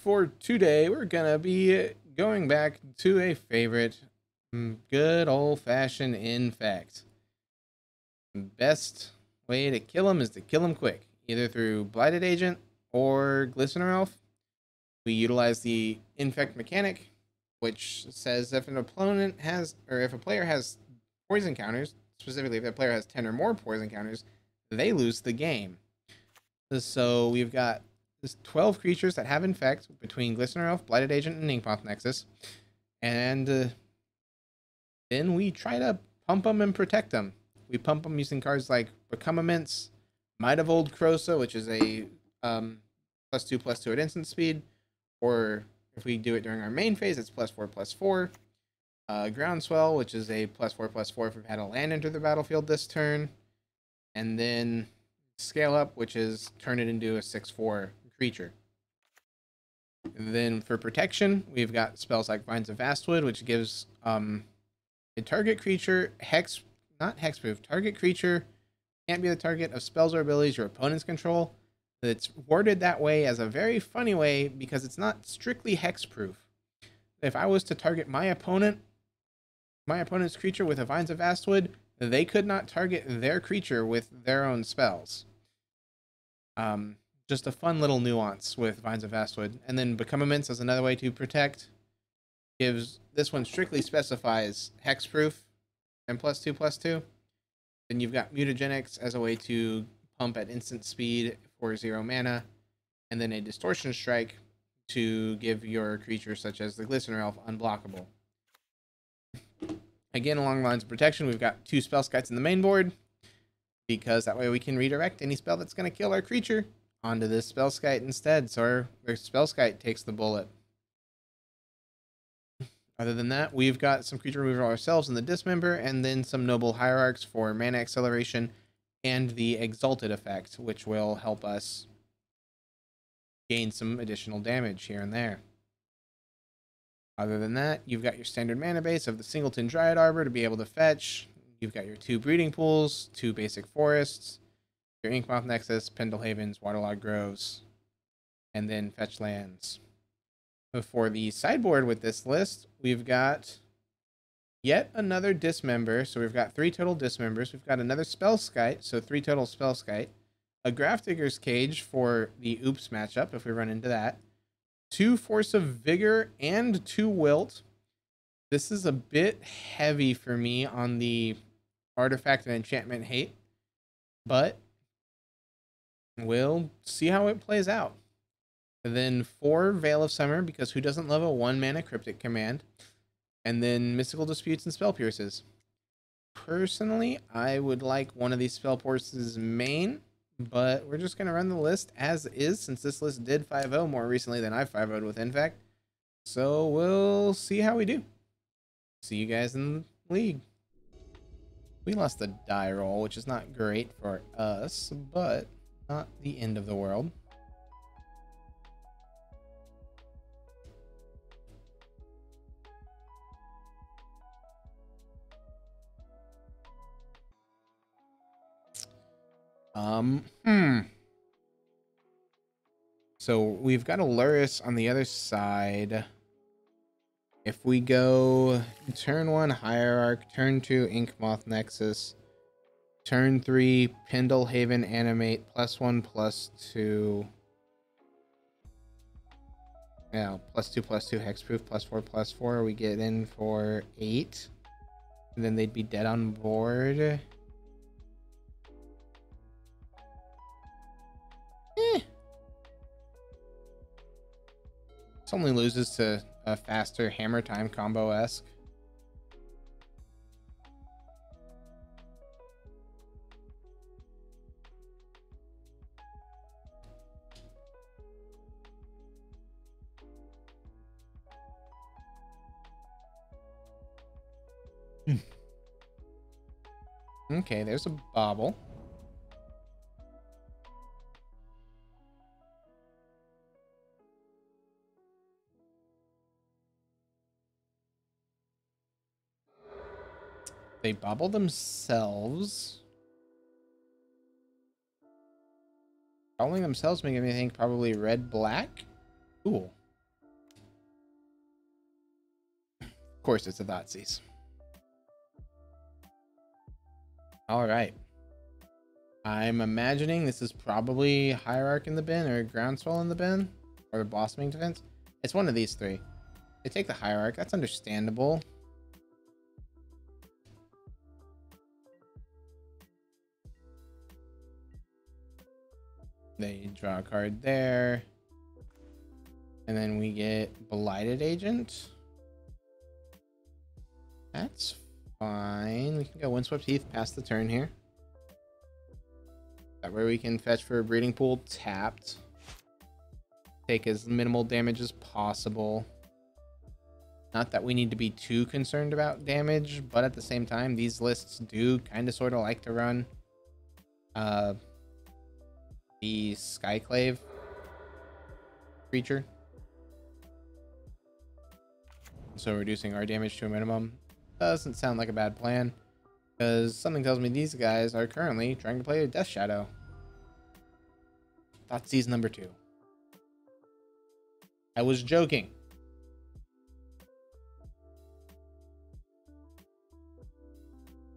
for today, we're gonna be going back to a favorite. Good old-fashioned, in fact. Best way to kill them is to kill them quick, either through Blighted Agent or Glistener Elf. We utilize the infect mechanic, which says if an opponent has, or if a player has poison counters, specifically if a player has 10 or more poison counters, they lose the game. So we've got 12 creatures that have infect between Glistener Elf, Blighted Agent, and Inkmoth Nexus, and then we try to pump them and protect them. We pump them using cards like Become Immense, Might of Old Krosa, which is a +2/+2 at instant speed, or if we do it during our main phase, it's +4/+4. Groundswell, which is a +4/+4 if we've had a land enter the battlefield this turn, and then Scale Up, which is turn it into a 6/4 creature. And then for protection, we've got spells like Vines of Vastwood, which gives a target creature target creature can't be the target of spells or abilities your opponents control. It's worded that way as a very funny way because it's not strictly hexproof. If I was to target my opponent's creature with a Vines of Vastwood, they could not target their creature with their own spells. Just a fun little nuance with Vines of Vastwood. And then Become Immense is another way to protect. This one strictly specifies hexproof and +2/+2. Then you've got Mutagenics as a way to pump at instant speed for 0 mana, and then a Distortion Strike to give your creatures such as the Glistener Elf unblockable. Again, along the lines of protection, we've got 2 Spellskites in the main board, because that way we can redirect any spell that's going to kill our creature onto this Spellskite instead, so our Spellskite takes the bullet. Other than that, we've got some creature removal ourselves in the Dismember, and then some Noble Hierarchs for mana acceleration and the Exalted effect, which will help us gain some additional damage here and there. Other than that, you've got your standard mana base of the Singleton Dryad Arbor to be able to fetch. You've got your 2 Breeding Pools, 2 Basic Forests, your Inkmoth Nexus, Pendlehavens, Waterlogged Groves, and then fetch lands. For the sideboard with this list, we've got yet another Dismember, so we've got 3 total Dismembers. We've got another Spellskite, so 3 total Spellskite. A Graft Digger's Cage for the Oops matchup, if we run into that. 2 Force of Vigor and 2 Wilt. This is a bit heavy for me on the artifact and enchantment hate, but we'll see how it plays out. And then 4 Veil of Summer, because who doesn't love a 1-mana Cryptic Command? And then Mystical Disputes and Spell Pierces. Personally, I would like one of these Spell Pierces main, but we're just going to run the list as is, since this list did 5-0 more recently than I 5-0'd with Infact. So we'll see how we do. See you guys in the league. We lost the die roll, which is not great for us, but not the end of the world. So we've got Lurrus on the other side. If we go turn 1 Hierarch, turn 2 Inkmoth Nexus, turn 3 Pendlehaven Animate, +1/+2. Now, +2/+2 hexproof, +4/+4. We get in for 8. And then they'd be dead on board. This only loses to a faster Hammer Time combo-esque. Okay, there's a bobble. They bobble themselves. Bobbling themselves make me think probably red-black. Cool. Of course it's the Thoughtseize. All right. I'm imagining this is probably Hierarch in the bin or Groundswell in the bin or Blossoming Defense. It's one of these three. They take the Hierarch. That's understandable. They draw a card there. And then we get Blighted Agent. That's fine. We can go Windswept Heath past the turn here. That way we can fetch for a Breeding Pool tapped. Take as minimal damage as possible. Not that we need to be too concerned about damage, but at the same time, these lists do kind of sort of like to run the Skyclave creature. So reducing our damage to a minimum doesn't sound like a bad plan, because something tells me these guys are currently trying to play a Death Shadow. Thoughtseize number 2. I was joking.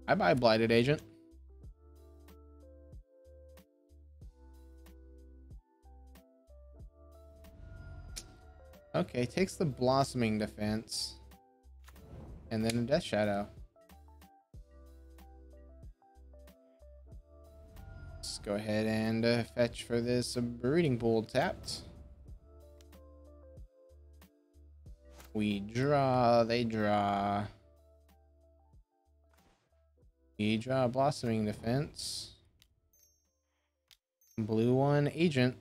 I buy Blighted Agent. Okay, takes the Blossoming Defense. And then a Death Shadow. Let's go ahead and fetch for this Breeding Pool tapped. We draw, they draw. We draw Blossoming Defense. Blue one, Agent.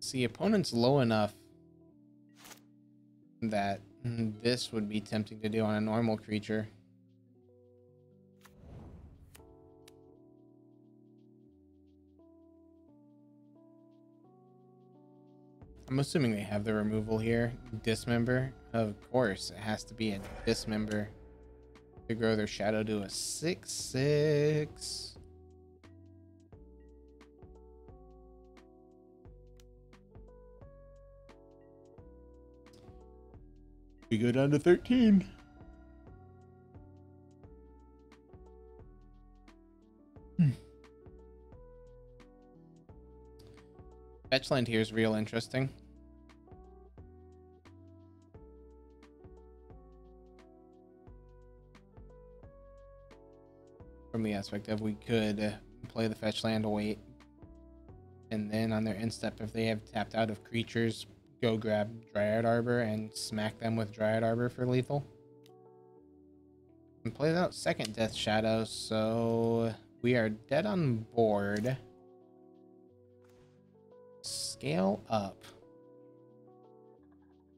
See, opponent's low enough that this would be tempting to do on a normal creature. I'm assuming they have the removal here. Dismember. Of course, it has to be a Dismember to grow their shadow to a 6/6. We go down to 13. Fetchland here is real interesting. From the aspect of, we could play the Fetchland, wait, and then on their end step, if they have tapped out of creatures, go grab Dryad Arbor and smack them with Dryad Arbor for lethal. And plays out second Death Shadow, so we are dead on board. Scale Up.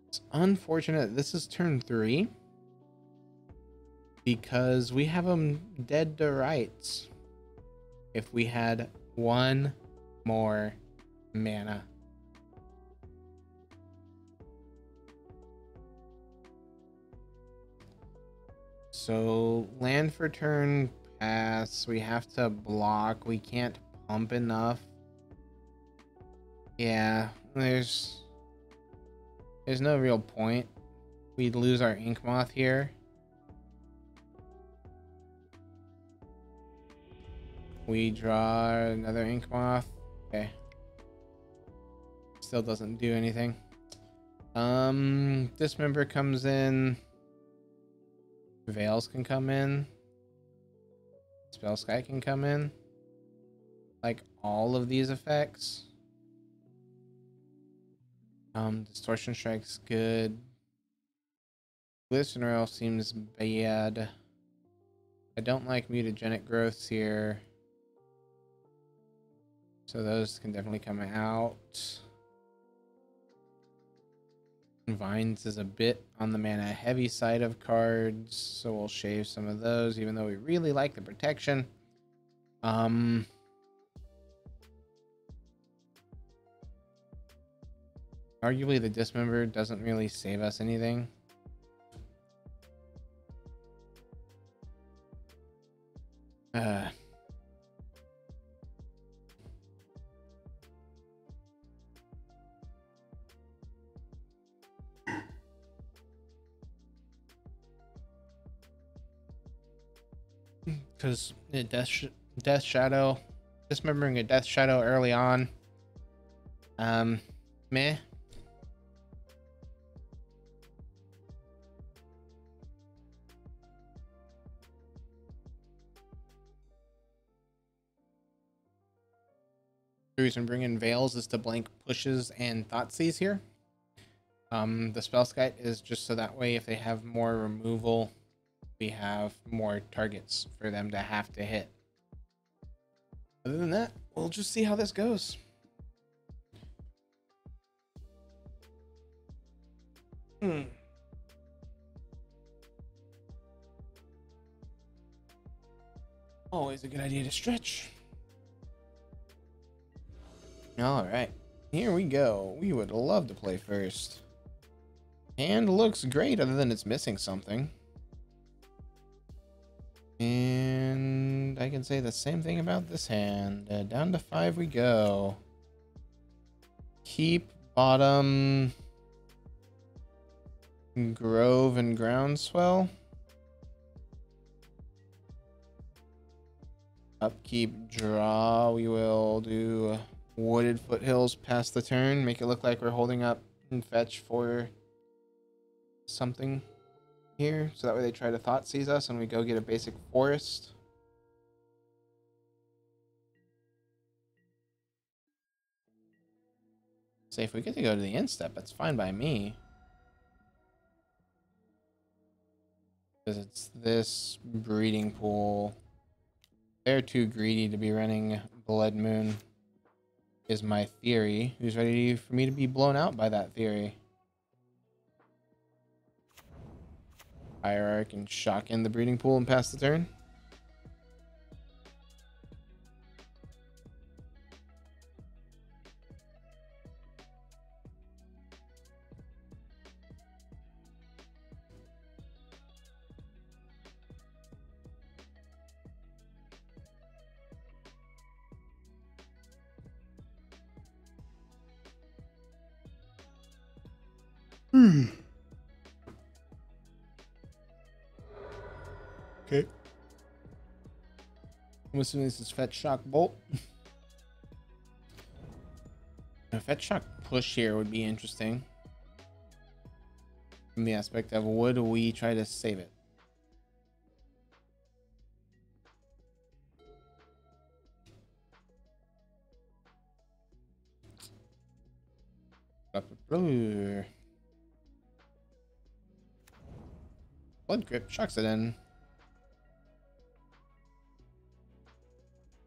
It's unfortunate this is turn 3. Because we have them dead to rights. If we had one more mana. So land for turn pass. We have to block. We can't pump enough. Yeah, there's no real point. We'd lose our Inkmoth here. We draw another Inkmoth. Okay. Still doesn't do anything. Dismember comes in. Veils can come in. Spellskite can come in. Like all of these effects. Distortion Strike's good. Glistener Elf seems bad. I don't like Mutagenic Growths here. So those can definitely come out. Vines is a bit on the mana heavy side of cards, so we'll shave some of those, even though we really like the protection. Arguably the Dismember doesn't really save us anything. because Death Shadow, dismembering a Death Shadow early on. Meh. The reason bring in Veils is to blank Pushes and Thoughtseize here. The Spellskite is just so that way if they have more removal, we have more targets for them to have to hit. Other than that, we'll just see how this goes. Always a good idea to stretch. All right, here we go. We would love to play first. Hand looks great, other than it's missing something. And I can say the same thing about this hand. Down to 5 we go. Keep bottom Grove and Groundswell. Upkeep, draw. We will do Wooded Foothills, pass the turn, make it look like we're holding up and fetch for something here, so that way they try to Thoughtseize us and we go get a basic Forest. So if we get to go to the end step, that's fine by me. Because it's this Breeding Pool. They're too greedy to be running Blood Moon, is my theory. Who's ready for me to be blown out by that theory? Hierarch and shock in the Breeding Pool and pass the turn. Okay. I'm assuming this is Fetch Shock Bolt. A Fetch Shock Push here would be interesting. From the aspect of, would we try to save it? Blood Grip shocks it in.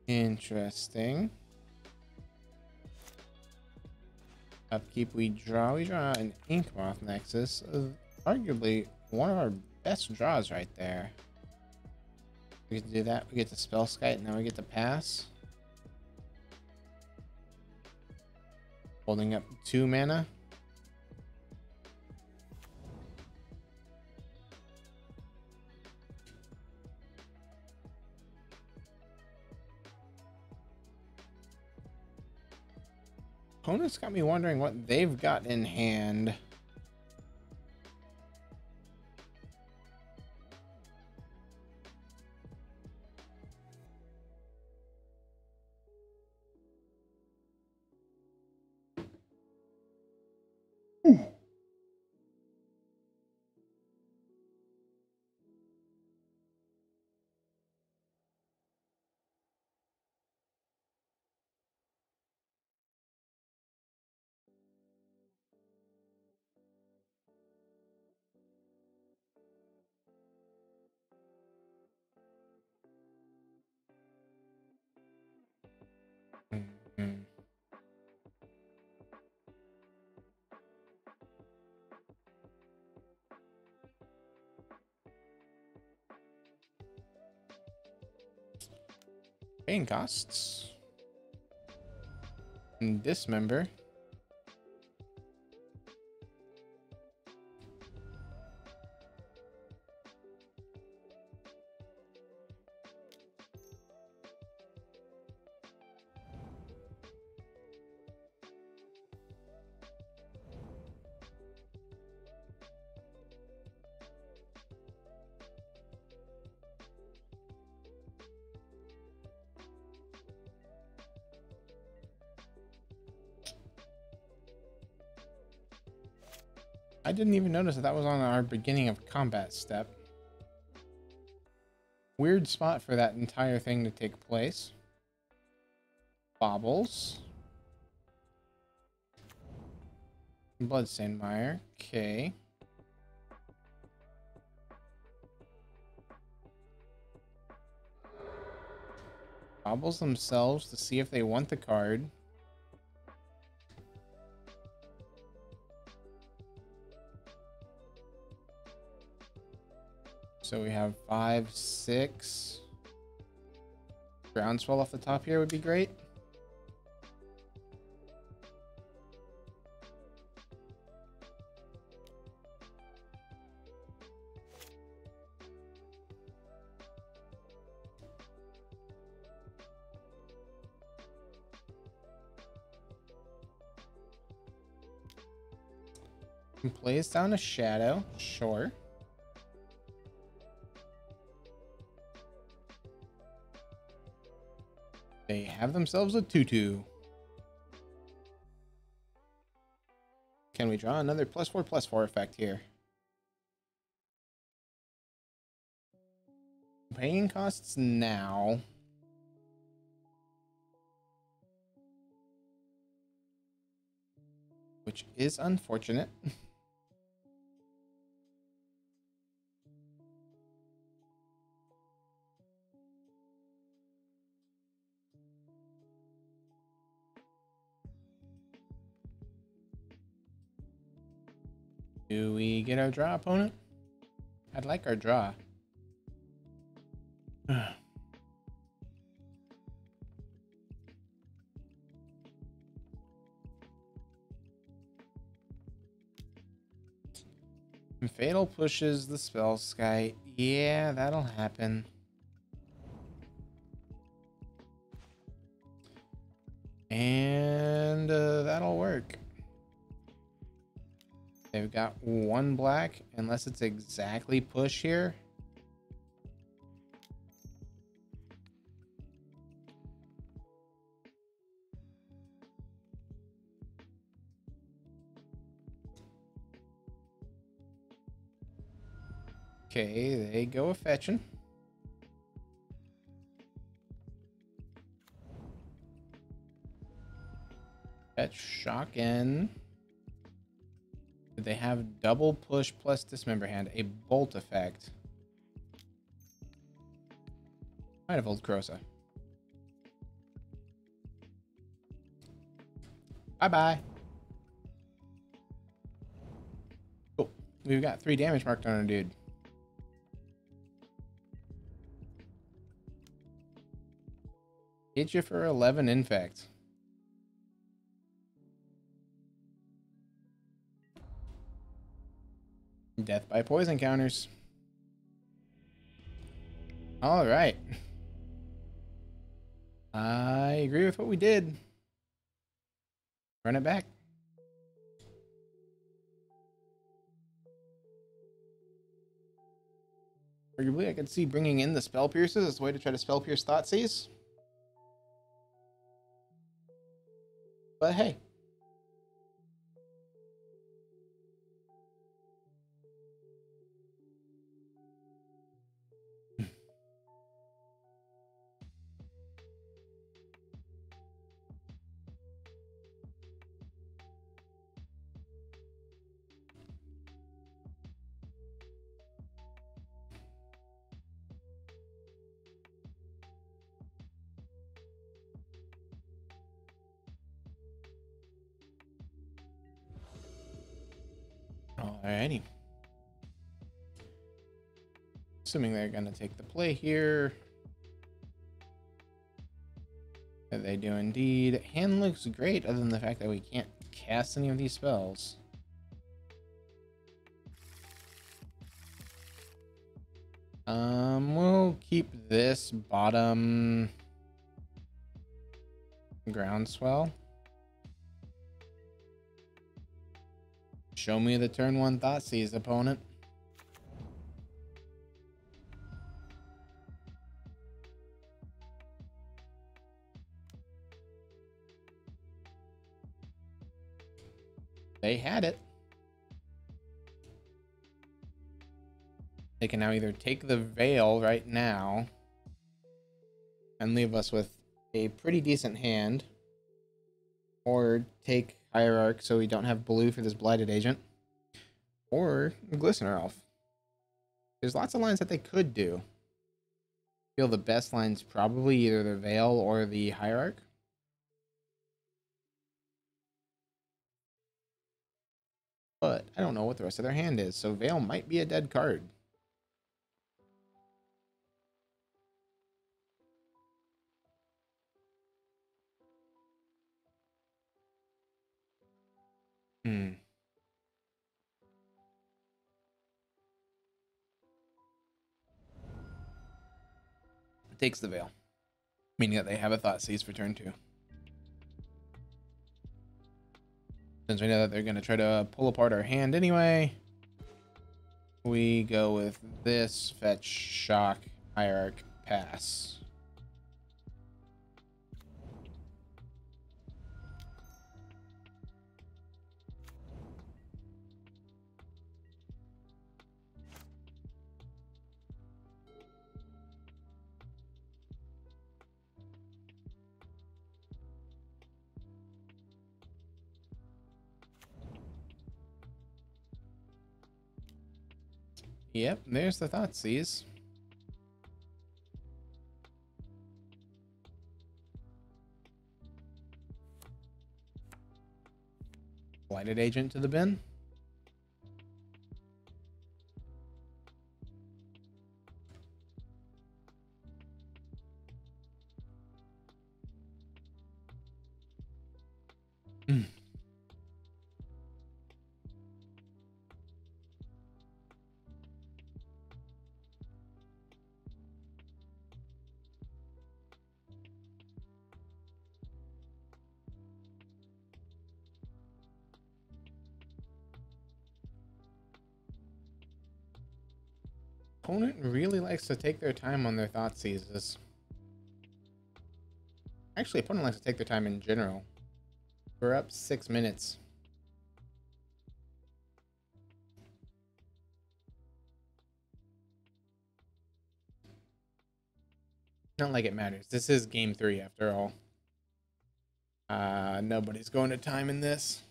Interesting. Upkeep, we draw an Inkmoth Nexus. Arguably one of our best draws right there. We get to do that, we get to Spellskite, and now we get to pass. Holding up 2 mana. Opponent's got me wondering what they've got in hand. Paying costs and Dismember. I didn't even notice that that was on our beginning of combat step. Weird spot for that entire thing to take place. Bobbles. Bloodstained Mire. Okay. Bobbles themselves to see if they want the card. So we have 5, 6. Groundswell off the top here would be great. And plays down a shadow, sure. They have themselves a 2/2. Can we draw another +4/+4 effect here? Paying costs now. Which is unfortunate. Do we get our draw, opponent? I'd like our draw. Fatal pushes the Spellskite. Yeah, that'll happen. And that'll work. They've got one black, unless it's exactly push here. Okay, they go a-fetching. Fetch shockin'. They have double push plus dismember hand, a bolt effect. Might of Old Krosa. Bye bye. Cool. We've got 3 damage marked on our dude. Hit you for 11 infect. Death by poison counters. All right. I agree with what we did. Run it back. Arguably, I could see bringing in the spell pierces as a way to try to spell pierce Thoughtseize. But hey. Alrighty. Assuming they're gonna take the play here. And they do indeed. Hand looks great, other than the fact that we can't cast any of these spells. We'll keep this bottom groundswell. Show me the turn 1 Thoughtseize, opponent. They had it. They can now either take the Veil right now and leave us with a pretty decent hand, or take Hierarch so we don't have blue for this Blighted Agent, or Glistener Elf. There's lots of lines that they could do. I feel the best line's probably either the Veil or the Hierarch. But I don't know what the rest of their hand is, so Veil might be a dead card. It takes the Veil, meaning that they have a Thought Seize for turn 2. Since we know that they're going to try to pull apart our hand anyway, we go with this Fetch, Shock, Hierarch, Pass. Yep, there's the Thought Seize. Blighted Agent to the bin. Opponent really likes to take their time on their Thought Seizes. Actually, opponent likes to take their time in general. We're up 6 minutes. Not like it matters. This is game 3 after all. Nobody's going to time in this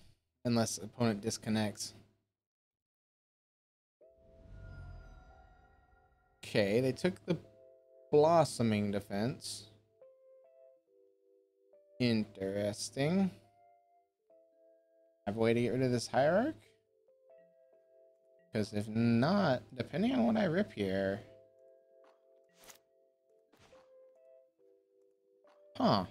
unless opponent disconnects. Okay, they took the Blossoming Defense. Interesting. Have a way to get rid of this Hierarch? Because if not, depending on what I rip here... Huh.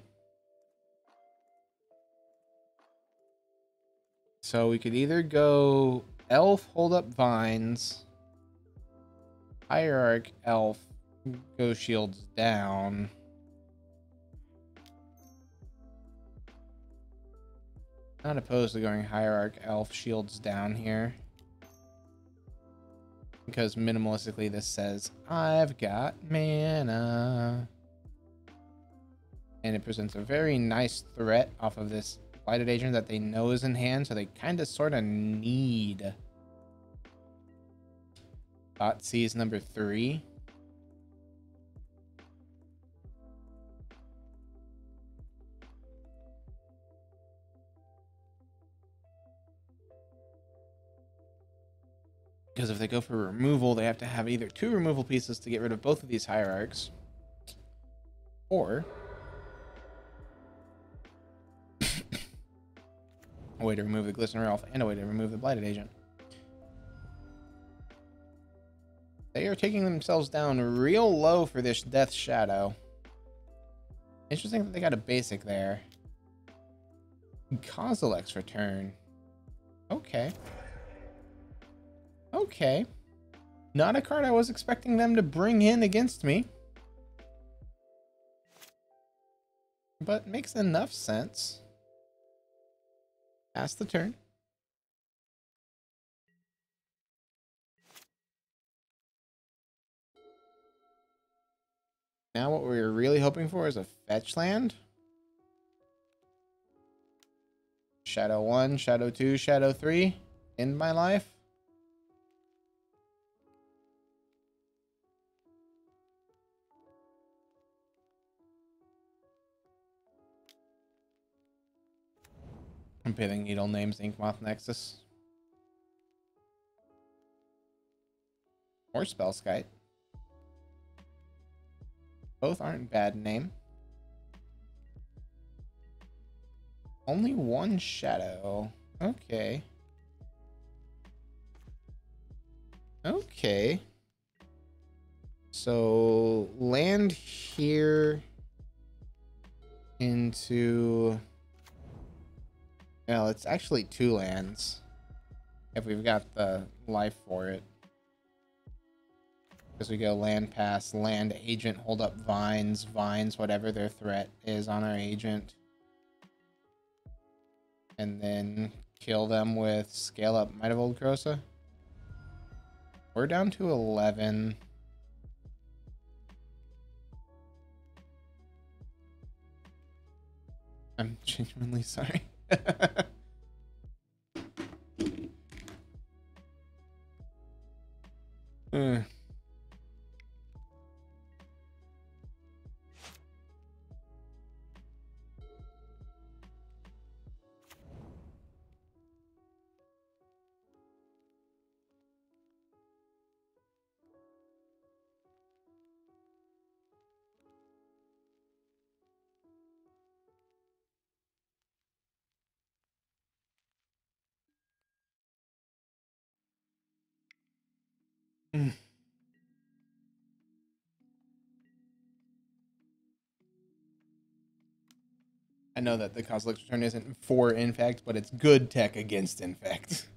So we could either go Elf, hold up Vines... Hierarch, Elf, go shields down. Not opposed to going Hierarch, Elf, shields down here. Because minimalistically this says, I've got mana. And it presents a very nice threat off of this Blighted Agent that they know is in hand, so they kind of sort of need... Thought Seize number 3. Because if they go for removal, they have to have either 2 removal pieces to get rid of both of these Hierarchs, or a way to remove the Glistener Elf and a way to remove the Blighted Agent. They are taking themselves down real low for this Death Shadow. Interesting that they got a basic there. Kozilek's Return. Okay. Okay. Not a card I was expecting them to bring in against me. But makes enough sense. Pass the turn. Now what we were really hoping for is a fetch land. Shadow 1, Shadow 2, Shadow 3. End my life. Competing Needle names Inkmoth Nexus. Or Spellskite. Both aren't bad name. Only one shadow. Okay. Okay. So land here into... Well, it's actually two lands if we've got the life for it. Because we go land pass, land agent, hold up vines, whatever their threat is on our agent. And then kill them with scale up Might of Old Krosa. We're down to 11. I'm genuinely sorry. I know that the Coslic's Return isn't for Infect, but it's good tech against Infect.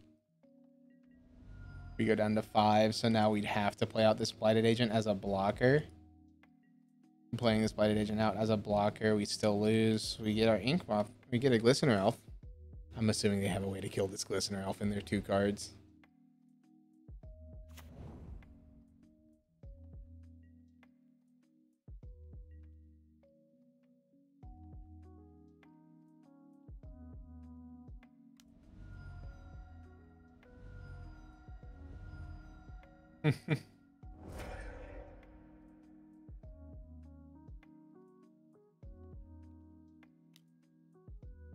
We go down to 5, so now we'd have to play out this Blighted Agent as a blocker. Playing this Blighted Agent out as a blocker, we still lose. We get our Inkmoth. We get a Glistener Elf. I'm assuming they have a way to kill this Glistener Elf in their 2 cards.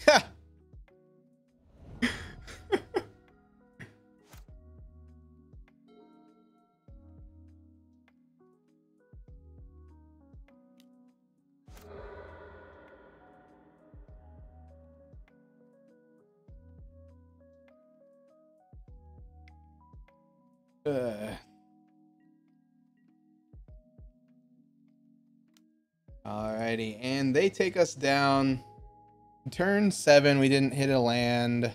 Ha! Alrighty, and they take us down. Turn 7, we didn't hit a land.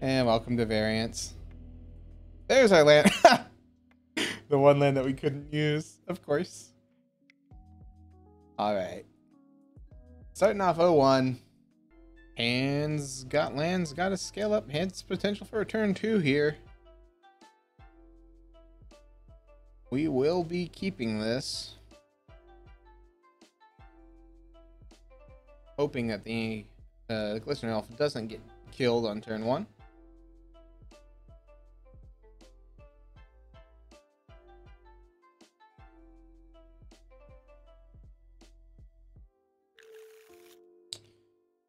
And welcome to variance. There's our land. The one land that we couldn't use, of course. Alright. Starting off 0-1. Hands got lands, gotta scale up. Hands potential for a turn 2 here. We will be keeping this. Hoping that the Glistener Elf doesn't get killed on turn 1.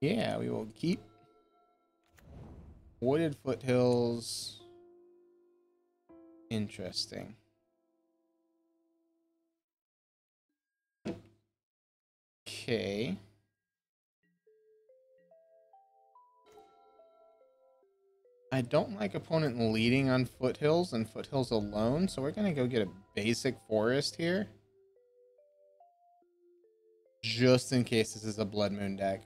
Yeah, we will keep Wooded Foothills. Interesting. Okay. I don't like opponent leading on foothills and foothills alone, so we're gonna go get a basic forest here. Just in case this is a Blood Moon deck.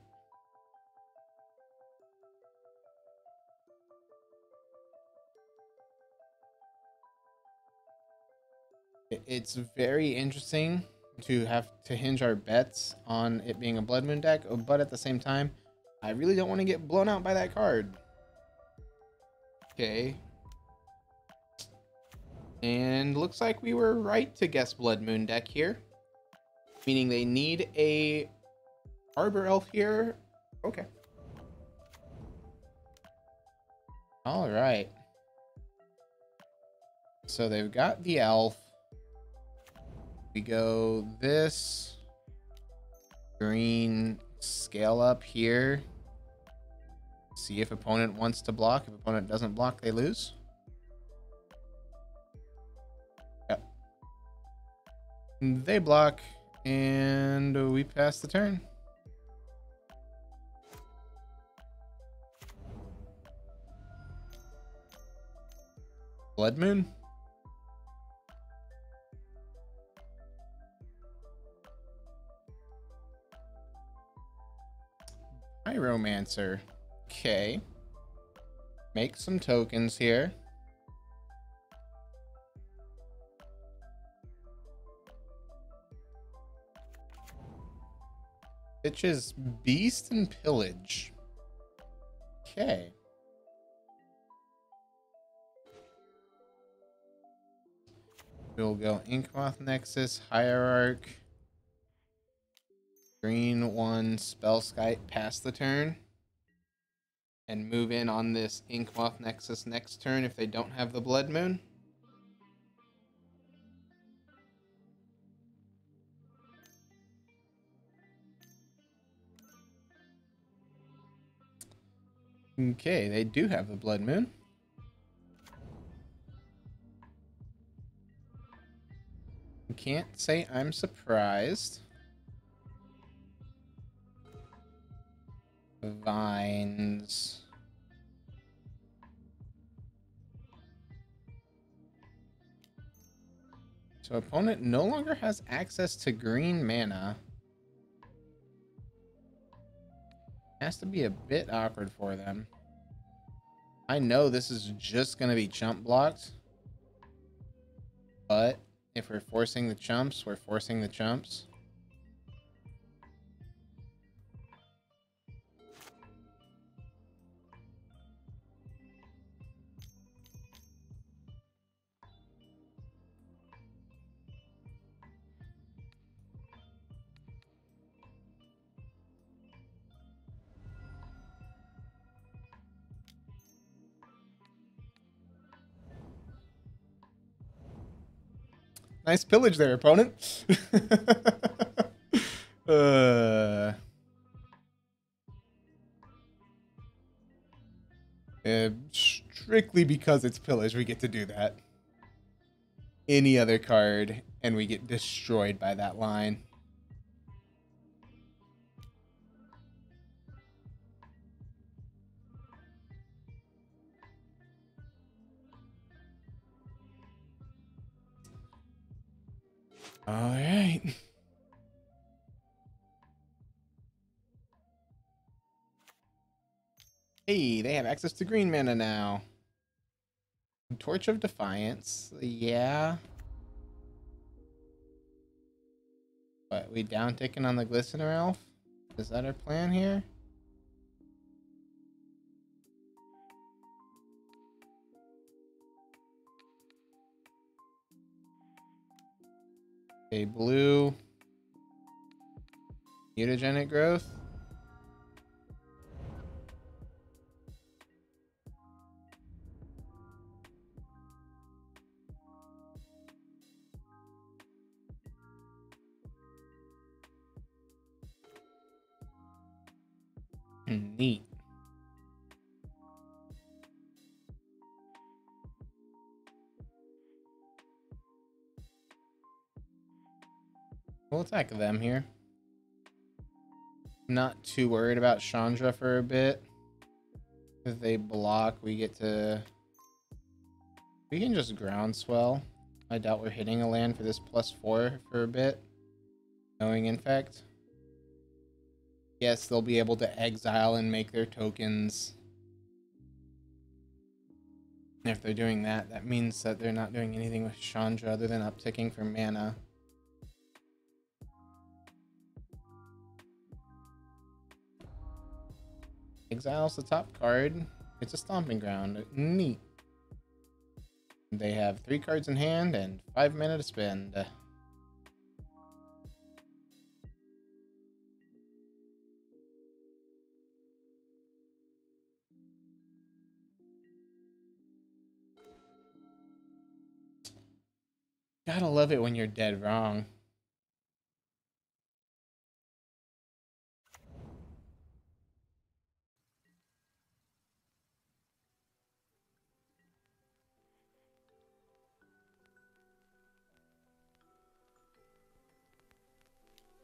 It's very interesting to have to hinge our bets on it being a Blood Moon deck, but at the same time, I really don't want to get blown out by that card. Okay. And looks like we were right to guess Blood Moon deck here. Meaning they need a Arbor Elf here. Okay. Alright. So they've got the elf. We go this green scale up here. See if opponent wants to block. If opponent doesn't block, they lose. Yep. They block, and we pass the turn. Blood Moon. Pyromancer. Okay. Make some tokens here. Bitches, Beast and Pillage. Okay. We'll go Inkmoth Nexus, Hierarch, green one, Spellskite, pass the turn, and move in on this Inkmoth Nexus next turn if they don't have the Blood Moon. Okay, they do have the Blood Moon. Can't say I'm surprised. Vines. So opponent no longer has access to green mana. Has to be a bit awkward for them. I know this is just going to be chump blocked, but if we're forcing the chumps, we're forcing the chumps. Nice pillage there, opponent. Strictly because it's pillage, we get to do that. Any other card, and we get destroyed by that line. All right. Hey, they have access to green mana now. Torch of Defiance. Yeah. What, we down ticking on the Glistener Elf? Is that our plan here? A blue Mutagenic Growth. Neat. We'll attack them here. Not too worried about Chandra for a bit. If they block, we get to... We can just Groundswell. I doubt we're hitting a land for this +4 for a bit. Knowing Infect. Yes, they'll be able to exile and make their tokens. And if they're doing that, that means that they're not doing anything with Chandra other than upticking for mana. Exiles the top card. It's a stomping ground. Neat. They have 3 cards in hand and 5 mana to spend. Gotta love it when you're dead wrong.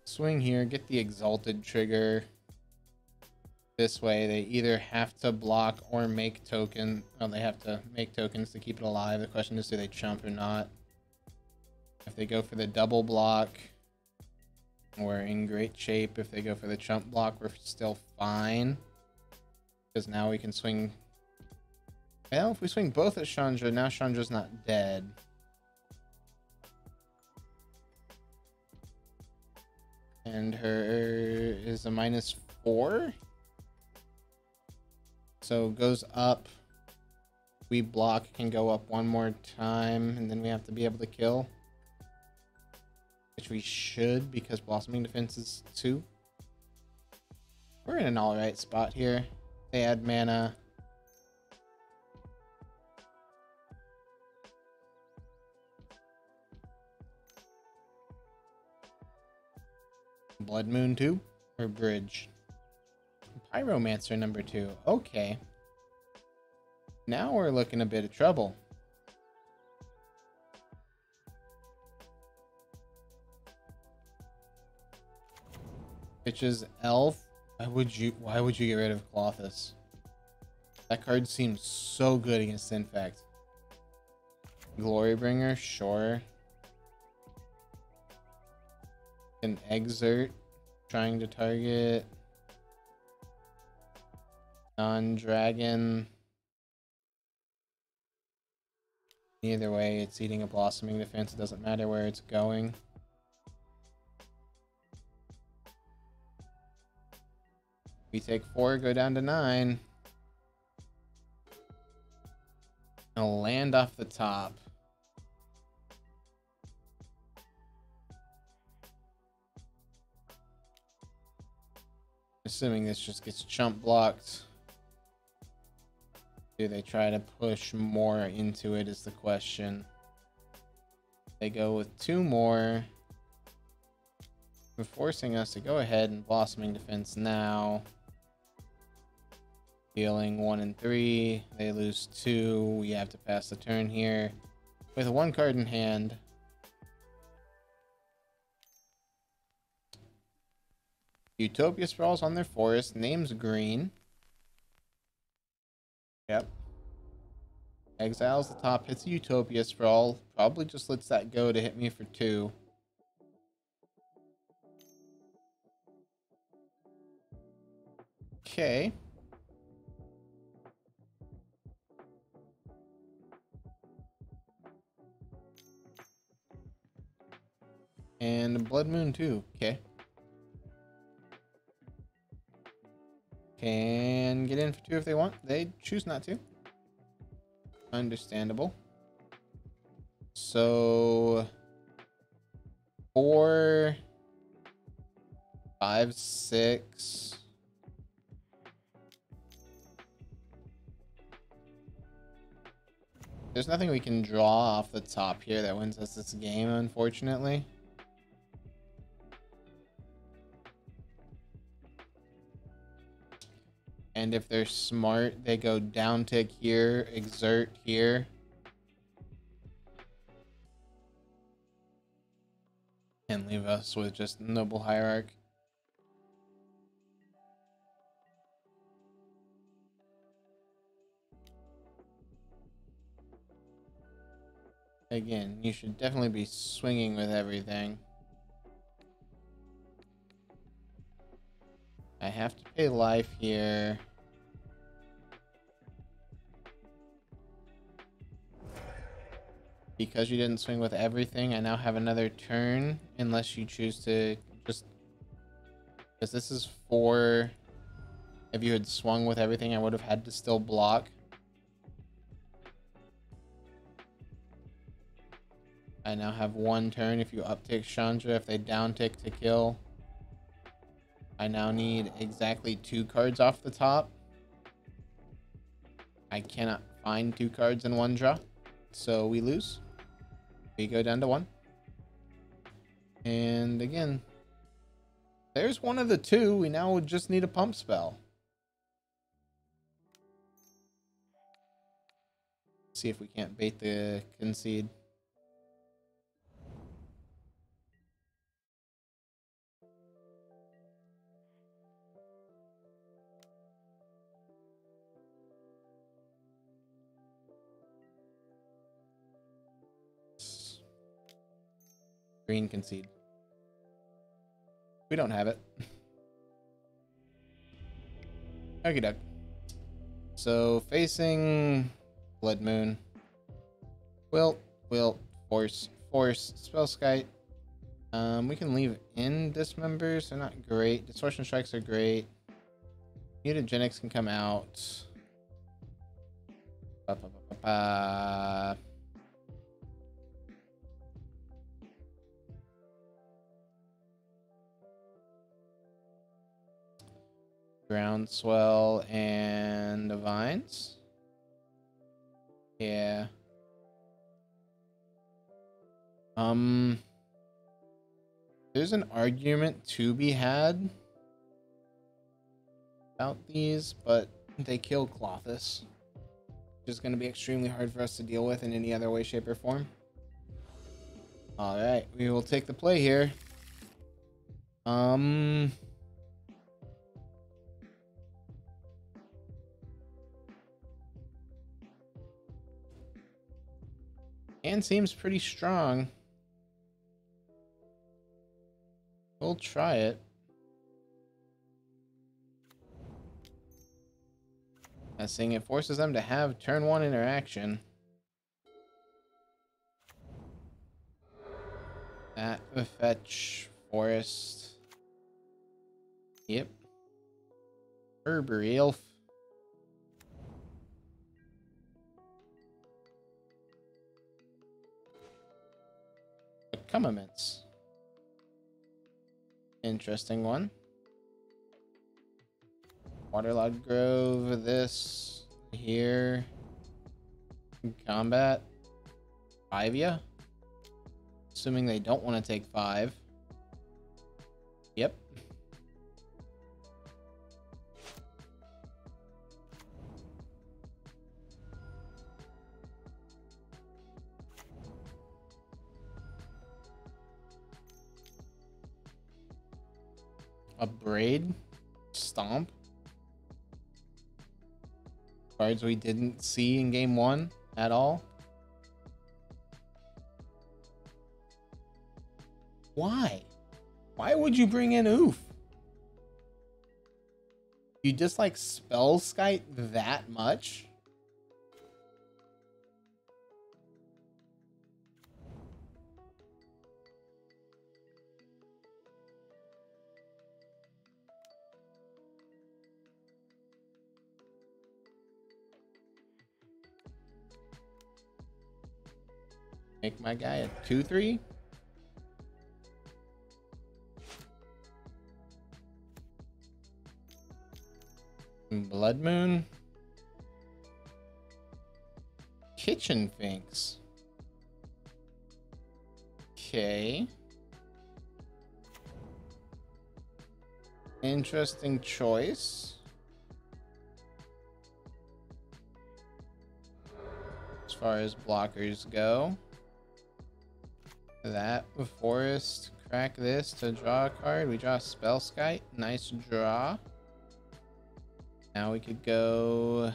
swing here, get the Exalted trigger. This way they either have to block or make token. Well, they have to make tokens to keep it alive. The question is, do they chump or not? If they go for the double block, we're in great shape. If they go for the chump block, we're still fine, because now we can swing. Well, if we swing both at Chandra, now Chandra's not dead. And her is a -4. So goes up, we block, can go up one more time, and then we have to be able to kill. Which we should, because Blossoming Defense is 2. We're in an alright spot here. They add mana. Blood Moon 2, or Bridge. Pyromancer number 2. Okay. Now we're looking a bit of trouble. Which is Elf. Why would you get rid of Clothis? That card seems so good against Infect. Glorybringer, sure. An Exert, trying to target non-dragon. Either way, it's eating a Blossoming Defense. It doesn't matter where it's going. We take 4, go down to 9. I'll land off the top. Assuming this just gets chump blocked. Do they try to push more into it is the question. They go with 2 more, forcing us to go ahead and Blossoming Defense now. Dealing 1 and 3. They lose 2. We have to pass the turn here with 1 card in hand. Utopia sprawls on their forest. Name's green. Yep. Exiles the top, hits a Utopia Sprawl. Probably just lets that go to hit me for 2. Okay. And Blood Moon 2. Okay. Can get in for 2 if they want. They choose not to. Understandable. So 4, 5, 6. There's nothing we can draw off the top here that wins us this game, unfortunately. And if they're smart, they go down tick here, exert here. And leave us with just Noble Hierarch. Again, you should definitely be swinging with everything. I have to pay life here. Because you didn't swing with everything, I now have another turn, unless you choose to just... Because this is 4. If you had swung with everything, I would have had to still block. I now have 1 turn if you uptick Chandra. If they downtick to kill, I now need exactly 2 cards off the top. I cannot find 2 cards in 1 draw, so we lose. We go down to 1. And again, there's one of the 2. We now would just need a pump spell. See if we can't bait the concede. Green concede. We don't have it. Okie doke. So facing Blood Moon. Wilt, Force, Spellskite. We can leave in Dismembers. They're not great. Distortion Strikes are great. Mutagenics can come out. Groundswell and the Vines. Yeah. There's an argument to be had about these, but they kill Clothis, which is going to be extremely hard for us to deal with in any other way, shape, or form. Alright, we will take the play here. And seems pretty strong. We'll try it. Guessing it forces them to have turn one interaction. That fetch forest. Yep. Burberry Elf. Become Immense. Interesting one. Waterlogged Grove, this here. Combat. 5 ya? Assuming they don't want to take 5. Yep. A braid, stomp. Cards we didn't see in game one at all. Why? Why would you bring in Oof? You dislike Spellskite that much? Make my guy a 2/3. Blood Moon. Kitchen Finks. Okay. Interesting choice. As far as blockers go. That forest, crack this to draw a card. We draw Spellskite. Nice draw. Now we could go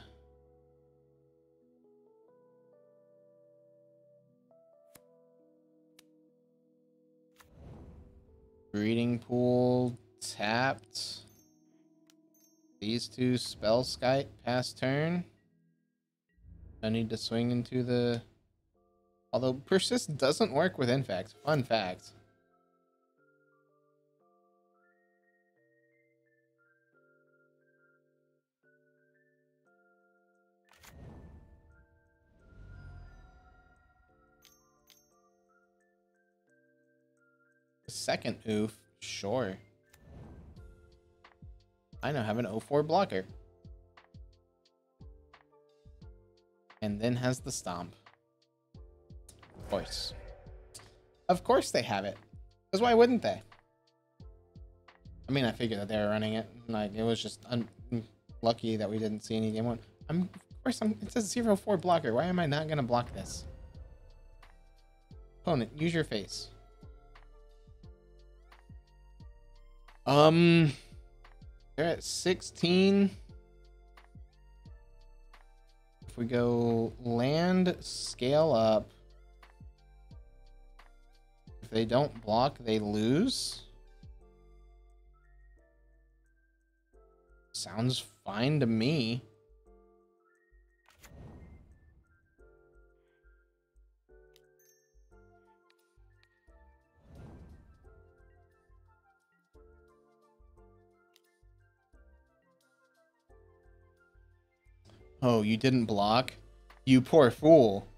Breeding Pool tapped. These two Spellskite pass turn. I need to swing into the. Although persist doesn't work with infect. Fun fact. The second Oof, sure. I now have an 0/4 blocker. And then has the stomp. Voice. Of course they have it, because why wouldn't they? I mean, I figured that they were running it. Like, it was just unlucky that we didn't see any game one. It's a 0/4 blocker. Why am I not gonna block this? Opponent, use your face. They're at 16. If we go land, scale up. they don't block, they lose. Sounds fine to me. Oh, you didn't block? You poor fool.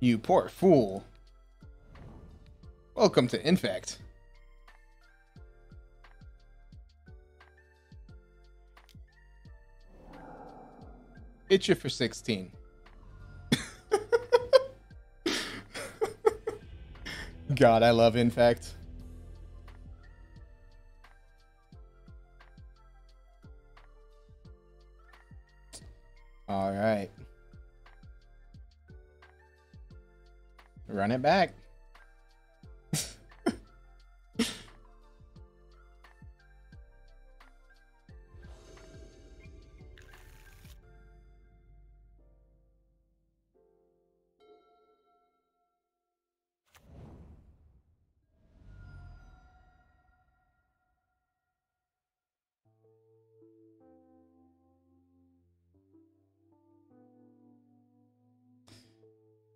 You poor fool. Welcome to Infect. Hit you for 16. God, I love Infect. All right. Run it back.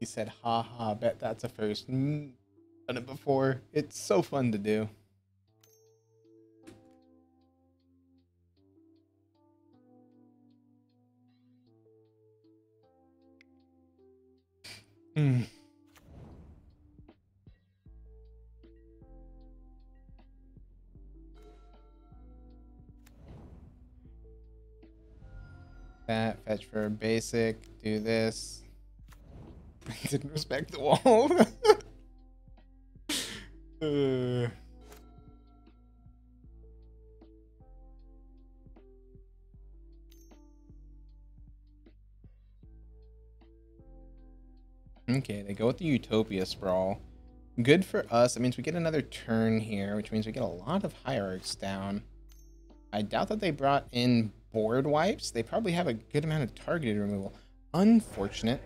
He said, haha, bet that's a first. Done it before. It's so fun to do. That, fetch for basic, do this. I didn't respect the wall. Okay, they go with the Utopia Sprawl. Good for us. It means we get another turn here, which means we get a lot of Hierarchs down. I doubt that they brought in board wipes. They probably have a good amount of targeted removal. Unfortunate.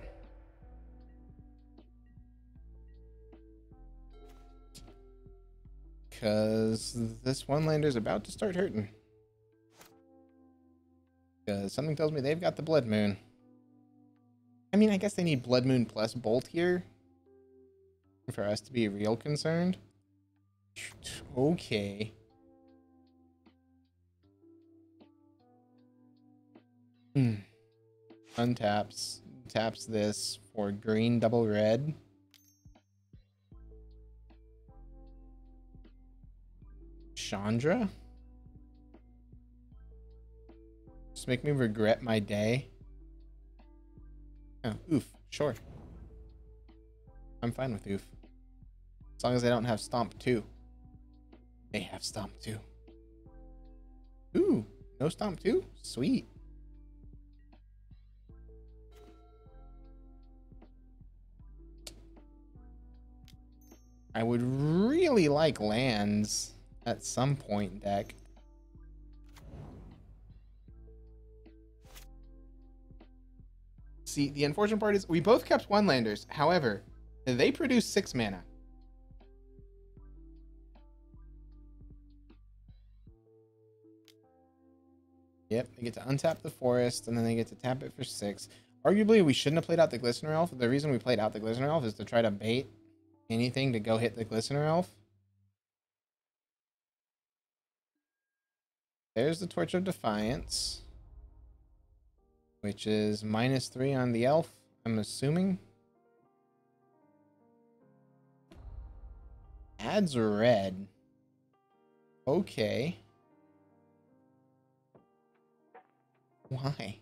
Because this one lander's about to start hurting. Because something tells me they've got the Blood Moon. I mean, I guess they need Blood Moon plus Bolt here. For us to be real concerned. Okay. Untaps. Taps this for green double red. Chandra? Just make me regret my day. Oh, oof. Sure. I'm fine with oof. As long as they don't have Stomp 2. They have Stomp 2. Ooh, no Stomp 2? Sweet. I would really like lands. At some point, deck. See, the unfortunate part is we both kept one landers. However, they produce 6 mana. Yep, they get to untap the forest, and then they get to tap it for 6. Arguably, we shouldn't have played out the Glistener Elf. The reason we played out the Glistener Elf is to try to bait anything to go hit the Glistener Elf. There's the Torch of Defiance, which is -3 on the elf, I'm assuming. Adds red. Okay. Why?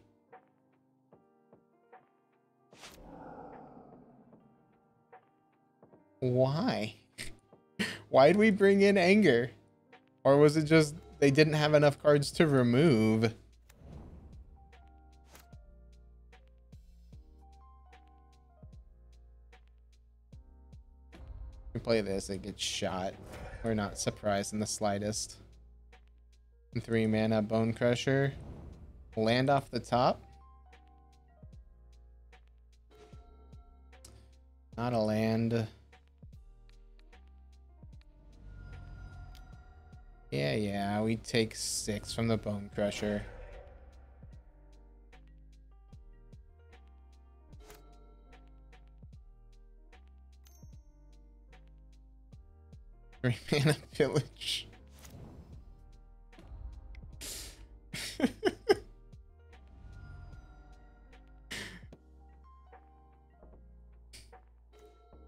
Why? Why'd we bring in Anger? Or was it just... they didn't have enough cards to remove. We play this, it gets shot. We're not surprised in the slightest. 3 mana Bone Crusher. Land off the top. Not a land. Yeah, we take 6 from the Bone Crusher. Remand a village.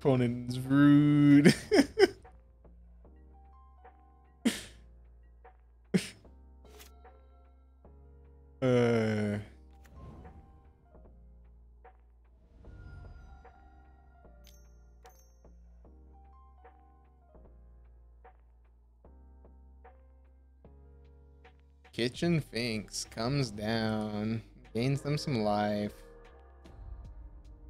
Opponent's rude. Kitchen Finks comes down, gains them some life.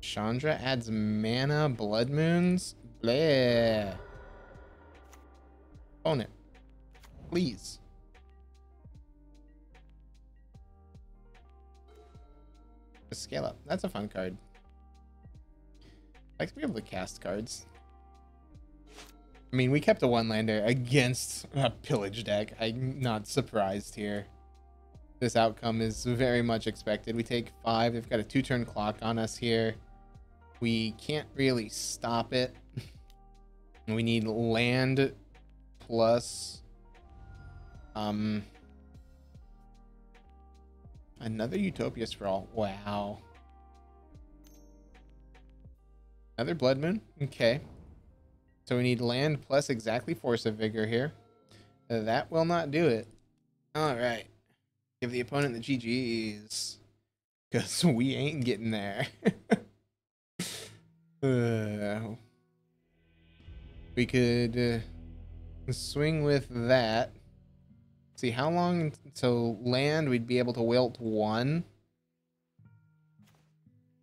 Chandra adds mana, blood moons. Bleh. Own it, please. Just scale up. That's a fun card. I like to be able to cast cards. I mean, we kept a one-lander against a pillage deck. I'm not surprised here. This outcome is very much expected. We take 5. They've got a 2-turn clock on us here. We can't really stop it. We need land plus another Utopia Sprawl. Wow. Another Blood Moon. Okay. So we need land plus exactly Force of Vigor here. That will not do it. All right. Give the opponent the GGs. Because we ain't getting there. We could swing with that. See how long until land we'd be able to wilt 1.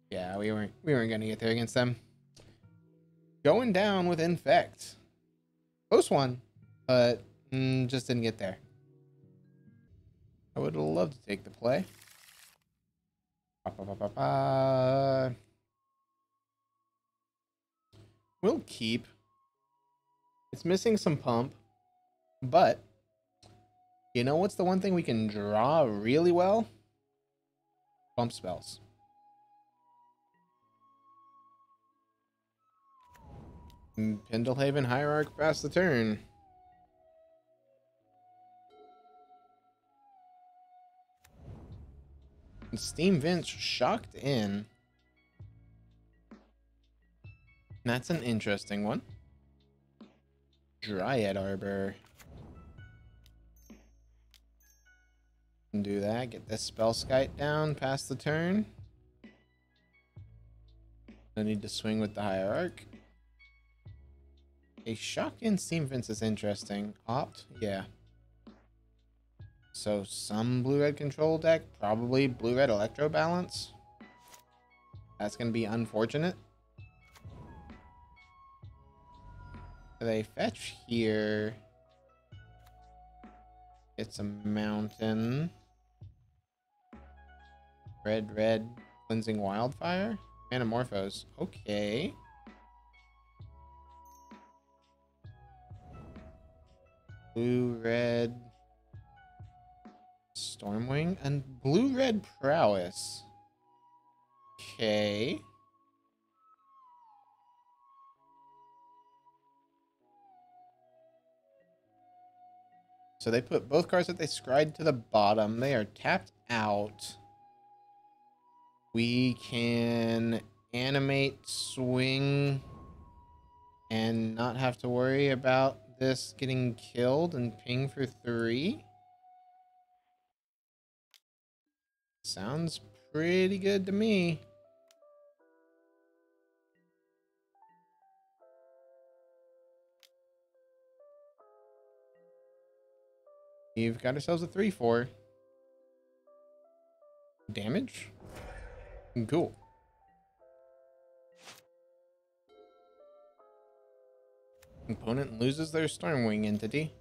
Yeah, we weren't gonna get there against them. Going down with Infect. Close one, but just didn't get there. I would love to take the play. We'll keep. It's missing some pump, but you know what's the one thing we can draw really well? Pump spells. Pendlehaven Hierarch passed the turn. Steam Vents shocked in. That's an interesting one. Dryad Arbor. Do that. Get this Spellskite down. Pass the turn. No need to swing with the Hierarch. A shocked in Steam Vents is interesting. Opt? Yeah. So some blue-red control deck, probably blue-red electro balance. That's going to be unfortunate. They fetch here. It's a mountain. Red, red, cleansing wildfire. Anamorphose. Okay. Blue, red. Stormwing and blue-red prowess. Okay. So they put both cards that they scried to the bottom. They are tapped out. We can animate, swing, and not have to worry about this getting killed and ping for 3. Sounds pretty good to me. We've got ourselves a 3-4. Damage? Cool. Opponent loses their Stormwing Entity.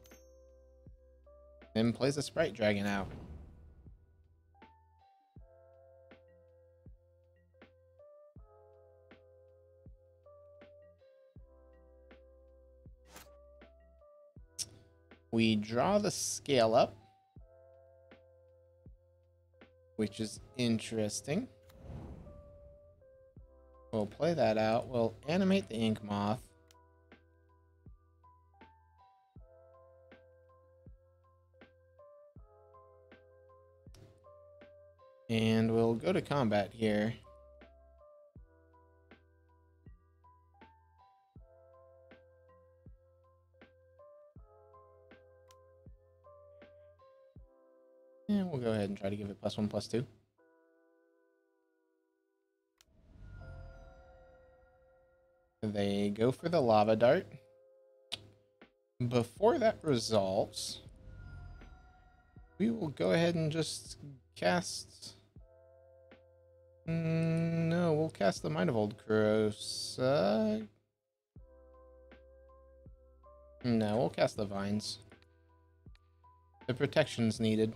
Then plays a Sprite Dragon out. We draw the Scale Up, which is interesting. We'll play that out. We'll animate the Inkmoth. And we'll go to combat here. And we'll go ahead and try to give it +1/+2. They go for the Lava Dart. Before that resolves, we will go ahead and just cast... No, we'll cast the Might of Old Krosa. No, we'll cast the Vines. The protection's needed.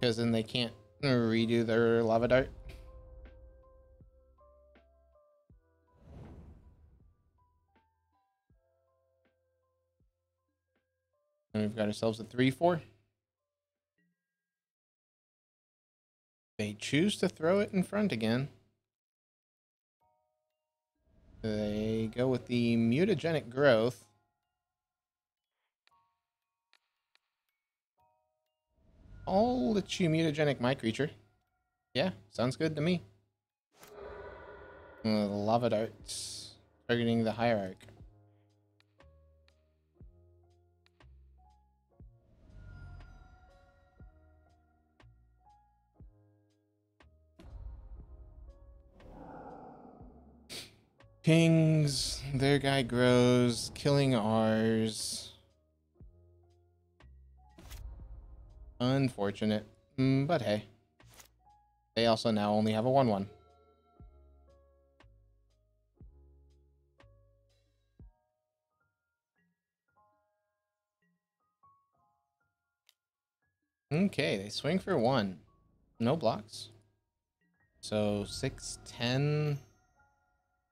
Because then they can't redo their Lava Dart. And we've got ourselves a 3/4. They choose to throw it in front again. They go with the Mutagenic Growth. I'll let you mutagenic my creature. Yeah, sounds good to me. Lava Darts. Targeting the Hierarch. Pings. Their guy grows. Killing ours. Unfortunate, but hey. They also now only have a 1/1. Okay, they swing for 1. No blocks. So 6/10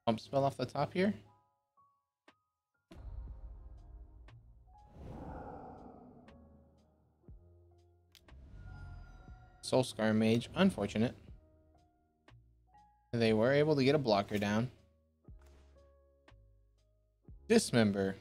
pump spell off the top here. Soulscar Mage, unfortunate. They were able to get a blocker down. Dismember.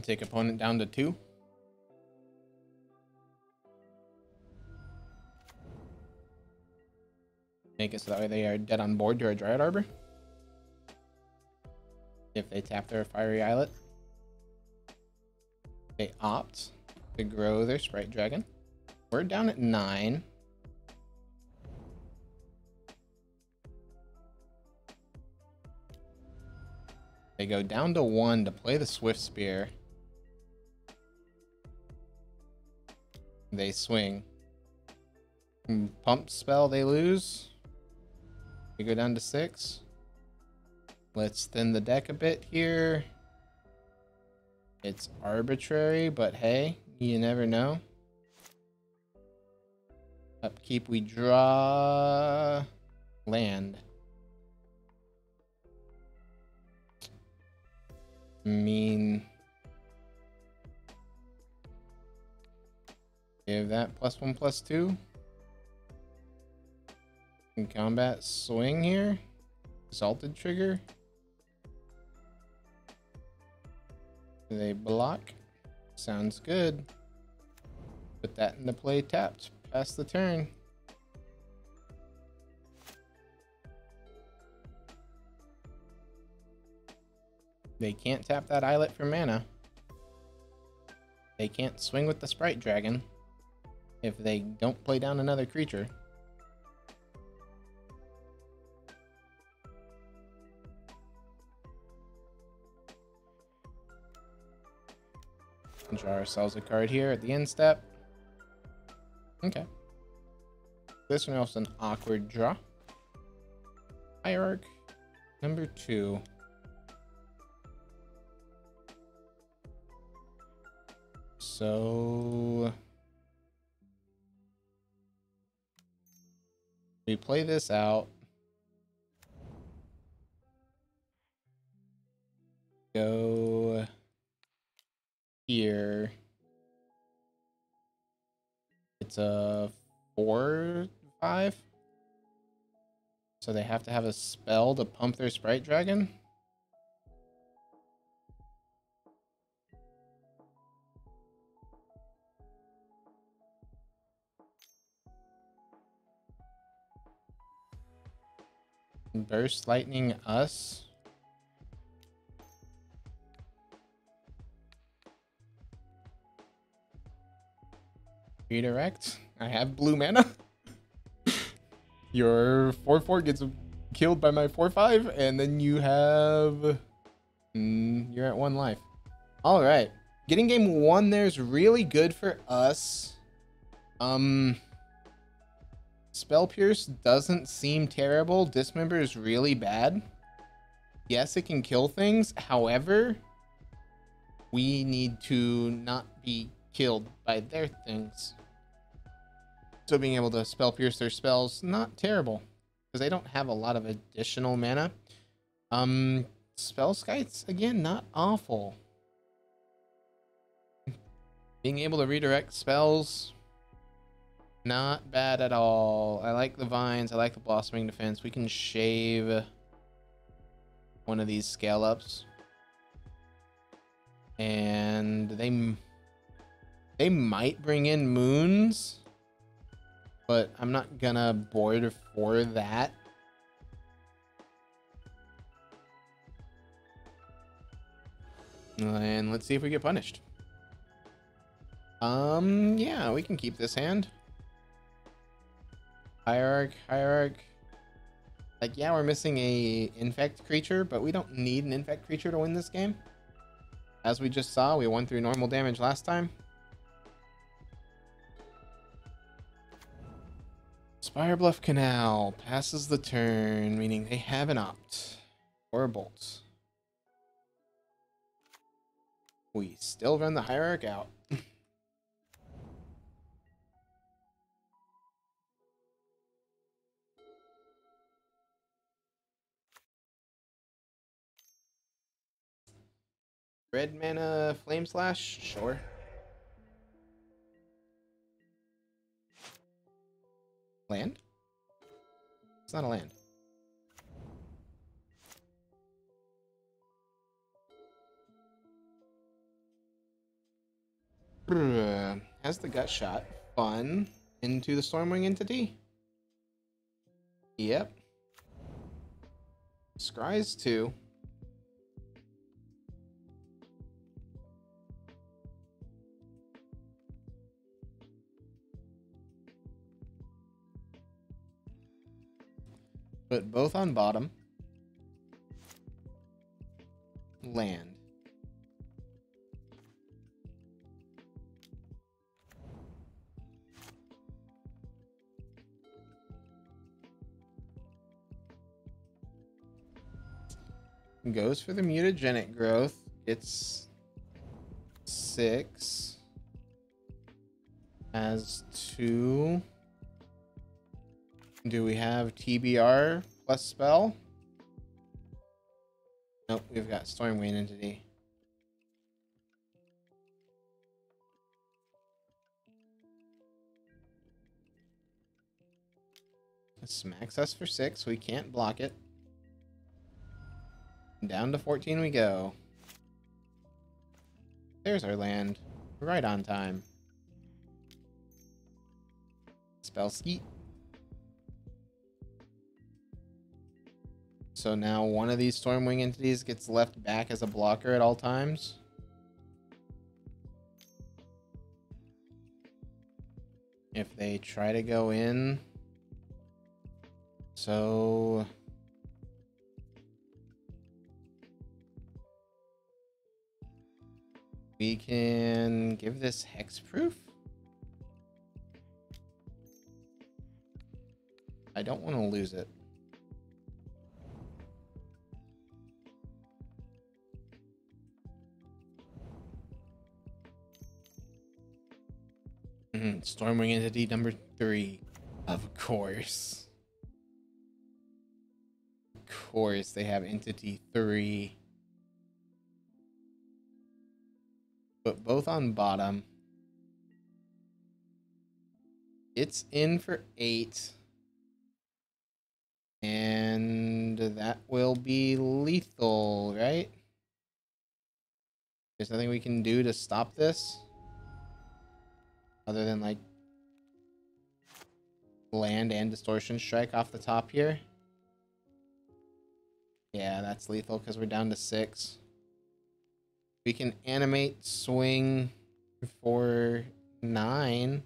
Take opponent down to 2. Make it so that way they are dead on board to our Dryad Arbor. If they tap their Fiery Islet, they opt to grow their Sprite Dragon. We're down at 9. They go down to 1 to play the Swift Spear. They swing. Pump spell, they lose. We go down to 6. Let's thin the deck a bit here. It's arbitrary, but hey, you never know. Upkeep, we draw land. Mean. Give that +1/+2. In combat, swing here. Exalted trigger. They block. Sounds good. Put that into play tapped. Pass the turn. They can't tap that Islet for mana. They can't swing with the Sprite Dragon. if they don't play down another creature. Draw ourselves a card here at the end step. Okay. This one else an awkward draw. Hierarch number 2. So we play this out. Go here. It's a 4/5. So they have to have a spell to pump their Sprite Dragon. Burst Lightning us. Redirect. I have blue mana. Your 4/4 gets killed by my 4/5, and then you have... you're at 1 life. All right. Getting game 1 there is really good for us. Spell Pierce doesn't seem terrible. Dismember is really bad. Yes, it can kill things. However, we need to not be killed by their things. So being able to Spell Pierce their spells, not terrible, because they don't have a lot of additional mana. Spellskites, again, not awful. Being able to redirect spells, not bad at all. I like the Vines. I like the Blossoming Defense. We can shave one of these Scale Ups. And they might bring in Moons, but I'm not gonna board for that. And let's see if we get punished. Yeah, we can keep this hand. Hierarch. Like, yeah, we're missing a infect creature, but we don't need an infect creature to win this game. As we just saw, we won through normal damage last time. Firebluff Canal passes the turn, meaning they have an Opt or a Bolt. We still run the Hierarch out. Red mana Flame Slash? Sure. Land? It's not a land. Has the gut shot. Fun. Into the Stormwing Entity? Yep. Scry's 2. Put both on bottom. Land. Goes for the Mutagenic Growth. It's 6. Has 2. Do we have TBR plus spell? Nope, we've got Stormwing Entity. It smacks us for 6. We can't block it. Down to 14 we go. There's our land. Right on time. Spellskite. So now one of these Stormwing Entities gets left back as a blocker at all times. if they try to go in. So we can give this hexproof. I don't want to lose it. Stormwing Entity number 3. Of course. Of course, they have Entity 3. But both on bottom. It's in for 8. And that will be lethal, right? There's nothing we can do to stop this. Other than like land and distortion strike off the top here. Yeah, that's lethal because we're down to 6. We can animate swing for 9,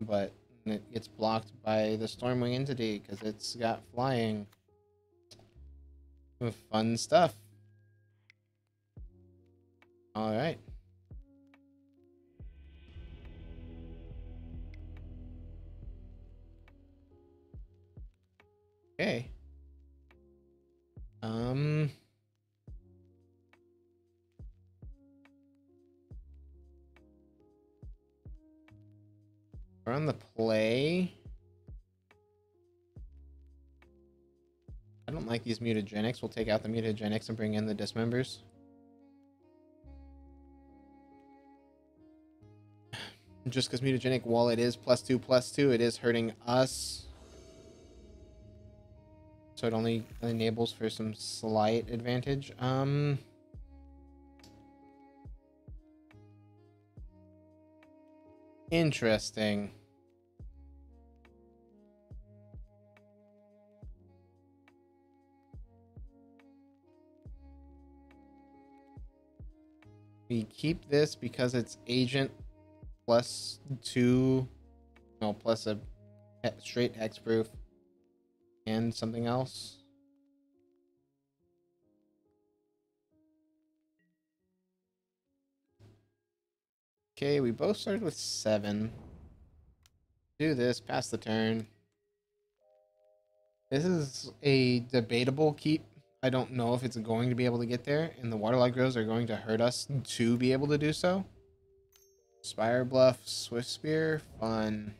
but it gets blocked by the Stormwing Entity because it's got flying. Fun stuff. All right. Okay. We're on the play. I don't like these mutagenics. We'll take out the mutagenics and bring in the dismembers. Just because mutagenic, while it is +2/+2, it is hurting us. So it only enables for some slight advantage. Interesting. We keep this because it's agent +2, no, plus a straight hexproof. And something else. Okay, we both started with 7. Do this, pass the turn. This is a debatable keep. I don't know if it's going to be able to get there, and the Waterlogged Groves are going to hurt us to be able to do so. Spire Bluff, Swift Spear, fun.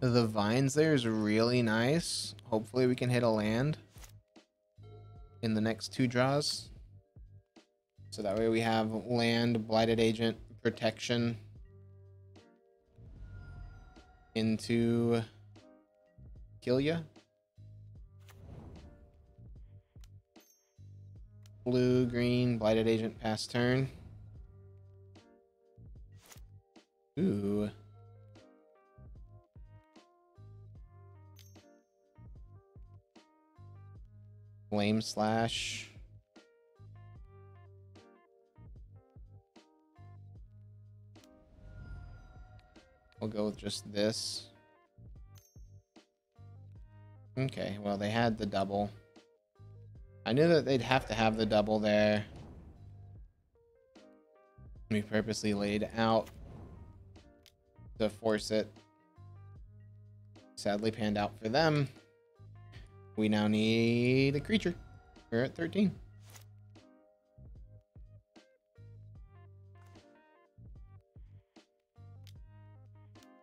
The vines there is really nice. Hopefully we can hit a land in the next 2 draws. So that way we have land, Blighted Agent, protection into kill ya. Blue, green, Blighted Agent, pass turn. Ooh. Flame Slash. We'll go with just this. Okay, well, they had the double. I knew that they'd have to have the double there. We purposely laid out to force it. Sadly panned out for them. We now need a creature. We're at 13.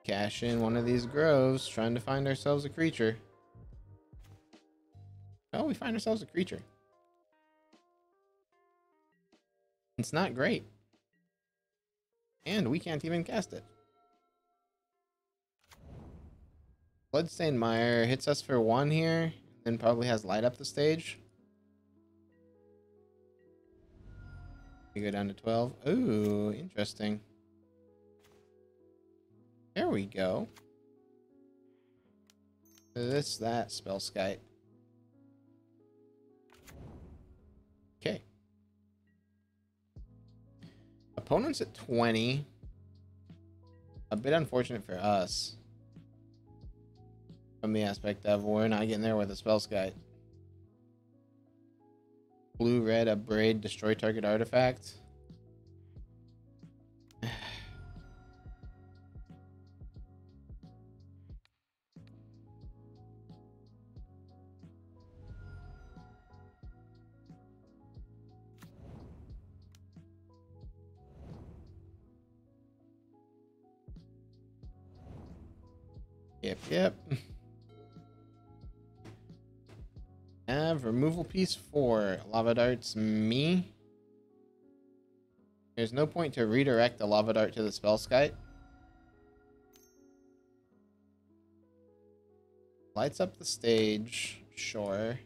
Cash in one of these groves, trying to find ourselves a creature. Oh, we find ourselves a creature. It's not great. And we can't even cast it. Bloodstained Mire hits us for 1 here. And probably has light up the stage. We go down to 12. Ooh, interesting. There we go. This, that, Spellskite. Opponents at 20. A bit unfortunate for us. From the aspect of we're not getting there with a Spellskite. Blue, red, upgrade, destroy target artifact. Yep. Have removal piece for Lava Dart's me. There's no point to redirect the Lava Dart to the Spellskite. Lights up the stage. Sure.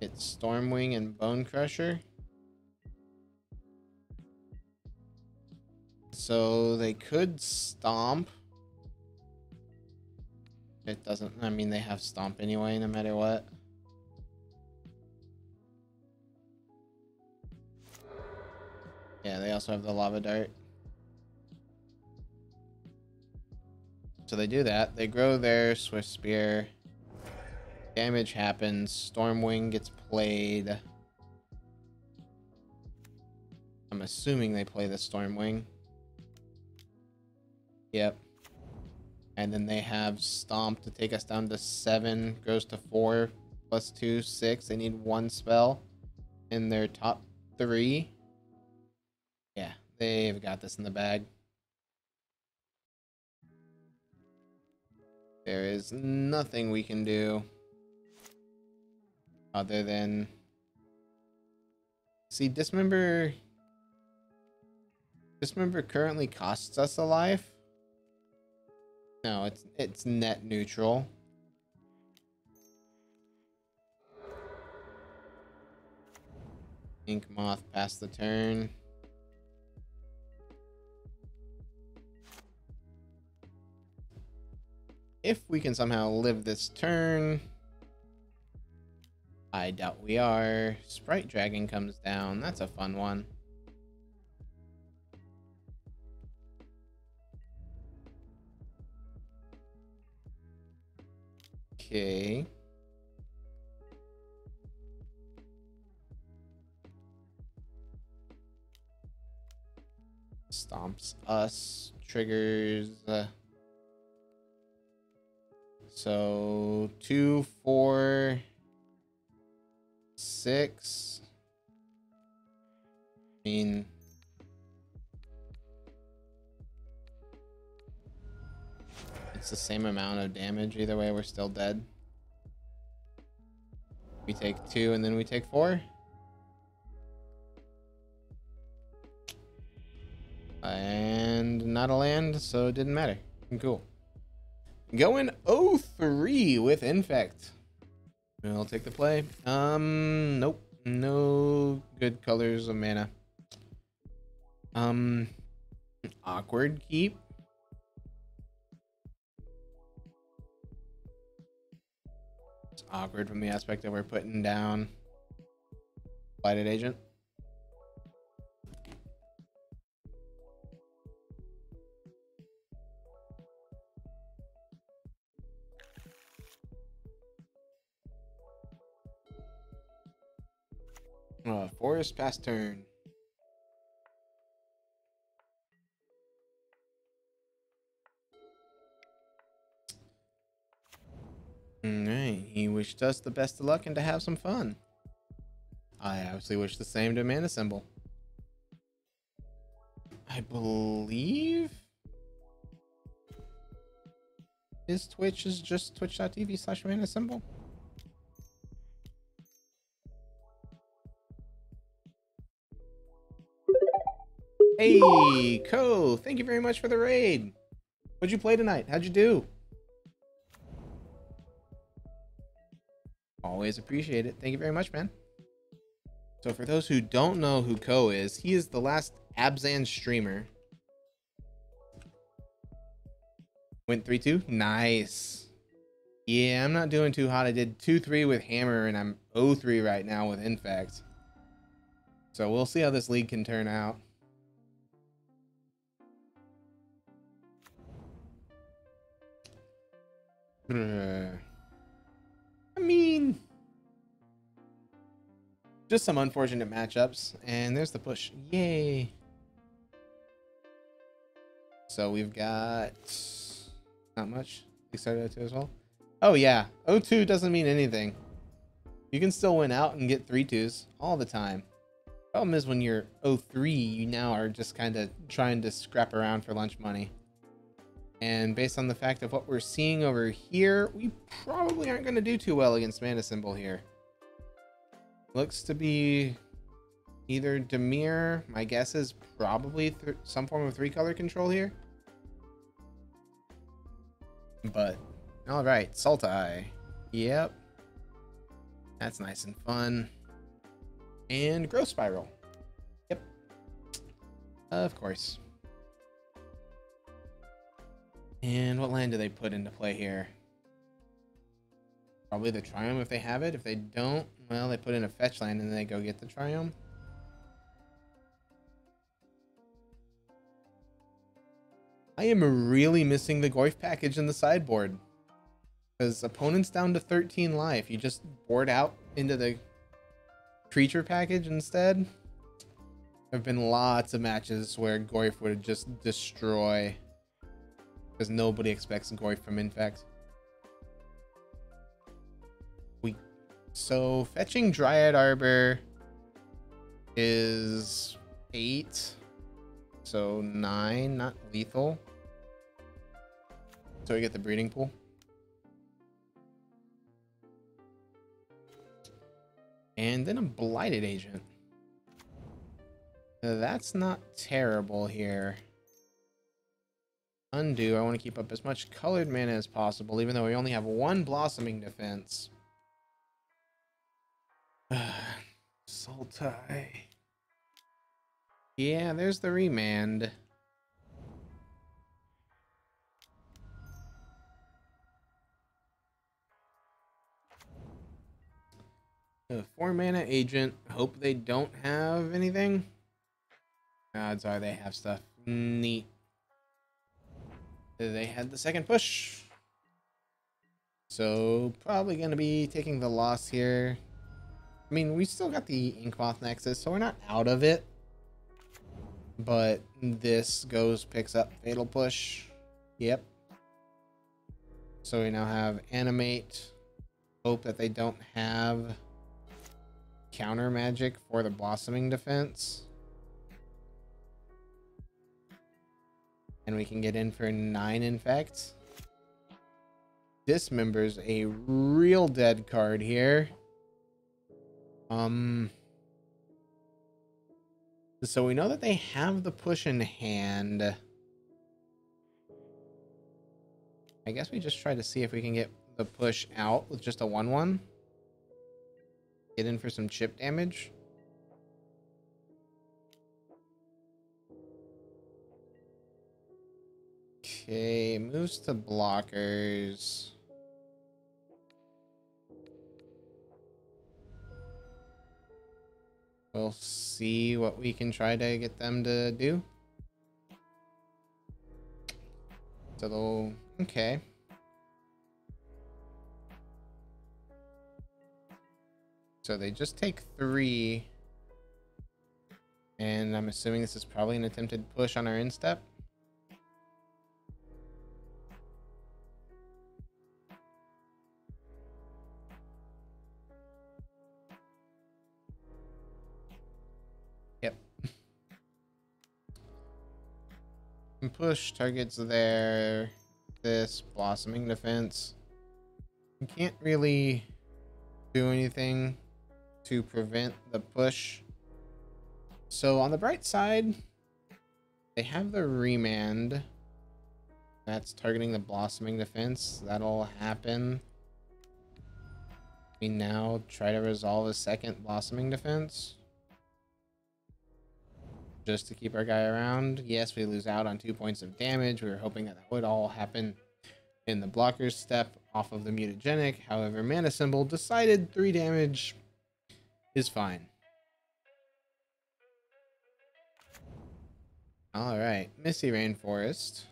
It's Stormwing and Bone Crusher. So they could stomp. It doesn't, I mean, they have stomp anyway, no matter what. Yeah, they also have the Lava Dart. So they do that. They grow their Swift Spear. Damage happens. Stormwing gets played. I'm assuming they play the Stormwing. Yep. And then they have Stomp to take us down to 7. Goes to 4. Plus 2, 6. They need one spell in their top 3. Yeah, they've got this in the bag. There is nothing we can do other than... See, Dismember... Dismember currently costs us a life. No, it's net neutral. Inkmoth passed the turn. If we can somehow live this turn, I doubt we are. Sprite Dragon comes down. That's a fun one. Okay. Stomps us, triggers. So 2, 4, 6. I mean, it's the same amount of damage either way. We're still dead. We take 2 and then we take 4. And not a land, so it didn't matter. Cool. Going 0-3 with Infect. We'll take the play. Nope. No good colors of mana. Awkward keep. Awkward from the aspect that we're putting down Blighted Agent. Forest pass turn. Alright, he wished us the best of luck and to have some fun. I obviously wish the same to Mana Symbol. I believe his Twitch is just twitch.tv/ManaSymbol. Hey, Co, thank you very much for the raid. What'd you play tonight? How'd you do? Always appreciate it. Thank you very much, man. So for those who don't know who Ko is, he is the last Abzan streamer. Went 3-2. Nice. Yeah, I'm not doing too hot. I did 2-3 with Hammer, and I'm 0-3 right now with Infect. So we'll see how this league can turn out. I mean, just some unfortunate matchups. And there's the push. Yay. So we've got not much. Excited O2 as well. Oh yeah, O2 doesn't mean anything. You can still win out and get 3-2s all the time. Problem is when you're 0-3, you now are just kind of trying to scrap around for lunch money. And based on the fact of what we're seeing over here, we probably aren't going to do too well against Mana Symbol here. Looks to be either Dimir, my guess is probably some form of 3-color control here. But, alright, Sultai. Yep. That's nice and fun. And Growth Spiral. Yep. Of course. And what land do they put into play here? Probably the Triome if they have it. If they don't, well, they put in a fetch land and then they go get the Triome. I am really missing the Goyf package in the sideboard. Because opponents down to 13 life. You just board out into the creature package instead. There have been lots of matches where Goyf would just destroy. Because nobody expects Goyf from Infect. So fetching Dryad Arbor is 8. So 9, not lethal. So we get the Breeding Pool. And then a Blighted Agent. Now that's not terrible here. Undo, I want to keep up as much colored mana as possible, even though we only have 1 Blossoming Defense. Sultai. Yeah, there's the Remand. The 4-mana agent. Hope they don't have anything. Odds are they have stuff. Neat. They had the second push. So probably going to be taking the loss here. I mean, we still got the Inkmoth Nexus, so we're not out of it. But this goes, picks up Fatal Push. Yep. So we now have Animate. Hope that they don't have counter magic for the Blossoming Defense. And we can get in for 9 Infects. Dismember's a real dead card here. So we know that they have the push in hand. I guess we just try to see if we can get the push out with just a 1-1. Get in for some chip damage. Okay, moves to blockers. We'll see what we can try to get them to do. So they'll, okay. So they just take 3. And I'm assuming this is probably an attempted push on our instep. Push targets there. This Blossoming Defense. You can't really do anything to prevent the push. So on the bright side, they have the Remand. That's targeting the Blossoming Defense. That'll happen. We now try to resolve a second Blossoming Defense. Just to keep our guy around. Yes, we lose out on 2 points of damage. We were hoping that would all happen in the blocker's step off of the Mutagenic. However, Mana Symbol decided 3 damage is fine. All right, Misty Rainforest.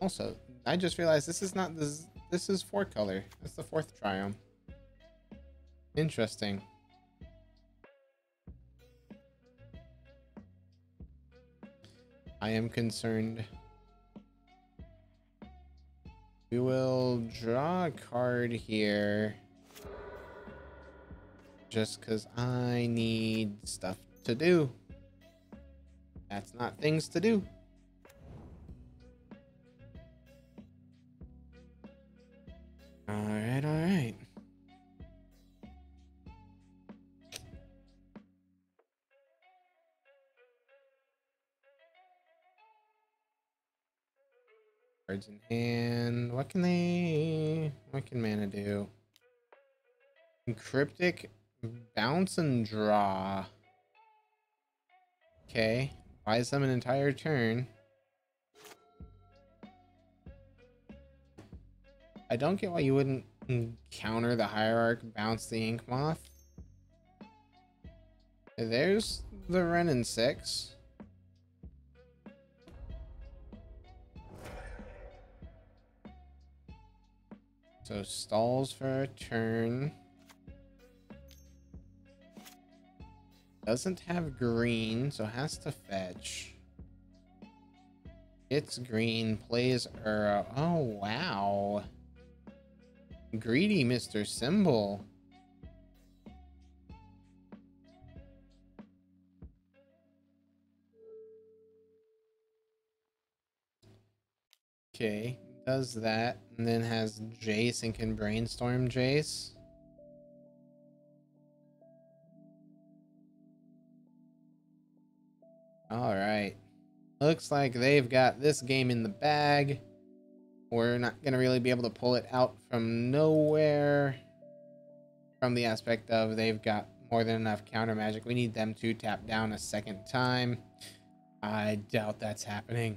Also, I just realized this is not this. This is 4-color. That's the 4th Triome. Interesting. I am concerned. We will draw a card here. Just because I need stuff to do. That's not things to do. Alright, alright. Cards in hand. What can mana do? Cryptic, bounce and draw. Okay. Buys them an entire turn. I don't get why you wouldn't counter the Hierarch, bounce the Inkmoth. There's the Renin 6. So stalls for a turn. Doesn't have green, so has to fetch. It's green, plays Uro. Oh, wow. Greedy Mr. Symbol. Okay, does that, and then has Jace and can brainstorm Jace. All right, looks like they've got this game in the bag. We're not going to really be able to pull it out from nowhere from the aspect of they've got more than enough counter magic. We need them to tap down a second time. I doubt that's happening.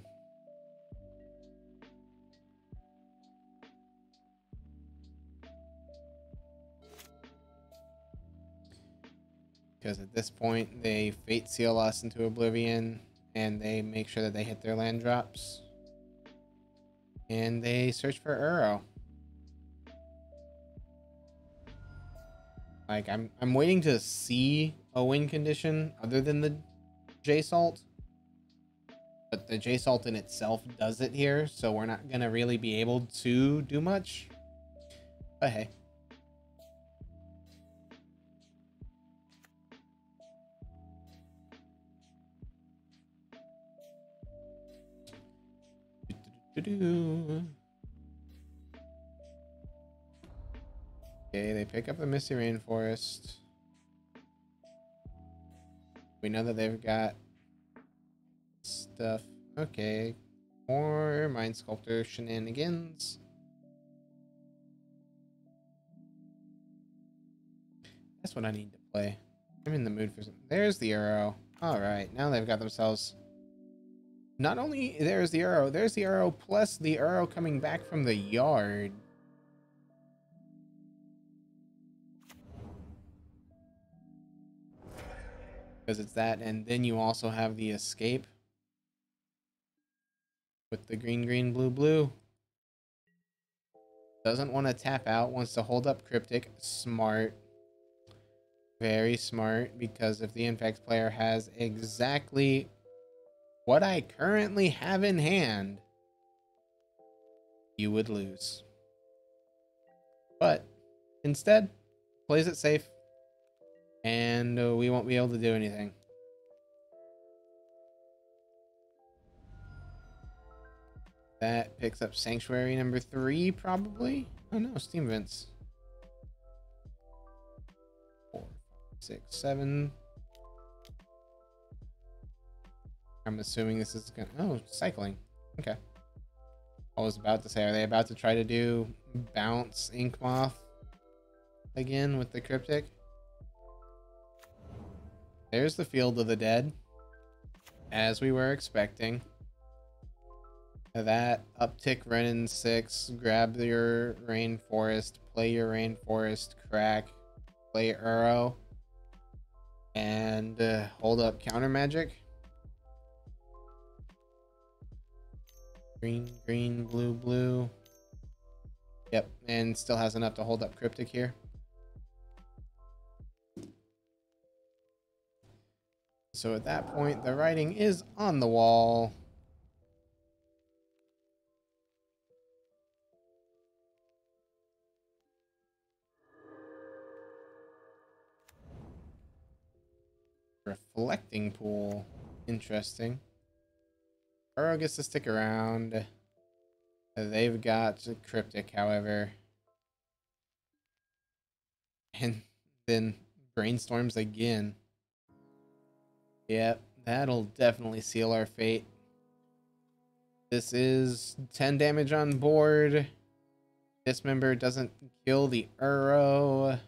Because at this point, they Fate Seal us into oblivion and they make sure that they hit their land drops. And they search for Uro. Like, I'm waiting to see a win condition other than the J-Salt. But the J-Salt in itself does it here, so we're not going to really be able to do much. But hey. Okay, they pick up the Misty Rainforest. We know that they've got stuff. Okay, more Mind Sculptor shenanigans. That's what I need to play. I'm in the mood for something. There's the Uro. Alright, now they've got themselves... Not only there's the Uro plus the Uro coming back from the yard. Because it's that, and then you also have the escape. With the green, green, blue, blue. Doesn't want to tap out, wants to hold up Cryptic. Smart. Very smart, because if the Infect player has exactly... what I currently have in hand, you would lose. But instead, plays it safe, and we won't be able to do anything. That picks up Sanctuary number 3, probably. Oh no, Steam Vents. 4, 6, 7. I'm assuming this is gonna... oh, cycling. Okay. I was about to say, are they about to try to do bounce Inkmoth again with the Cryptic? There's the Field of the Dead, as we were expecting. That uptick Renin 6, grab your Rainforest, play your Rainforest, crack, play Uro and hold up counter magic. Green, green, blue, blue. Yep, and still has enough to hold up Cryptic here. So at that point, the writing is on the wall. Reflecting Pool. Interesting. Uro gets to stick around. They've got Cryptic, however. And then Brainstorms again. Yep, that'll definitely seal our fate. This is 10 damage on board. Dismember doesn't kill the Uro.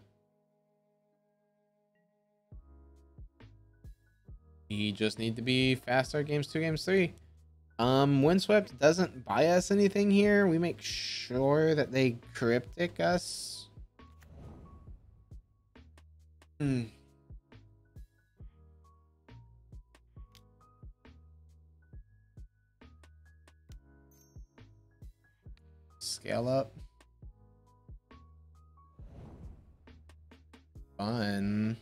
We just need to be faster games 2, games 3. Windswept doesn't buy us anything here. We make sure that they Cryptic us. Scale up. Fun.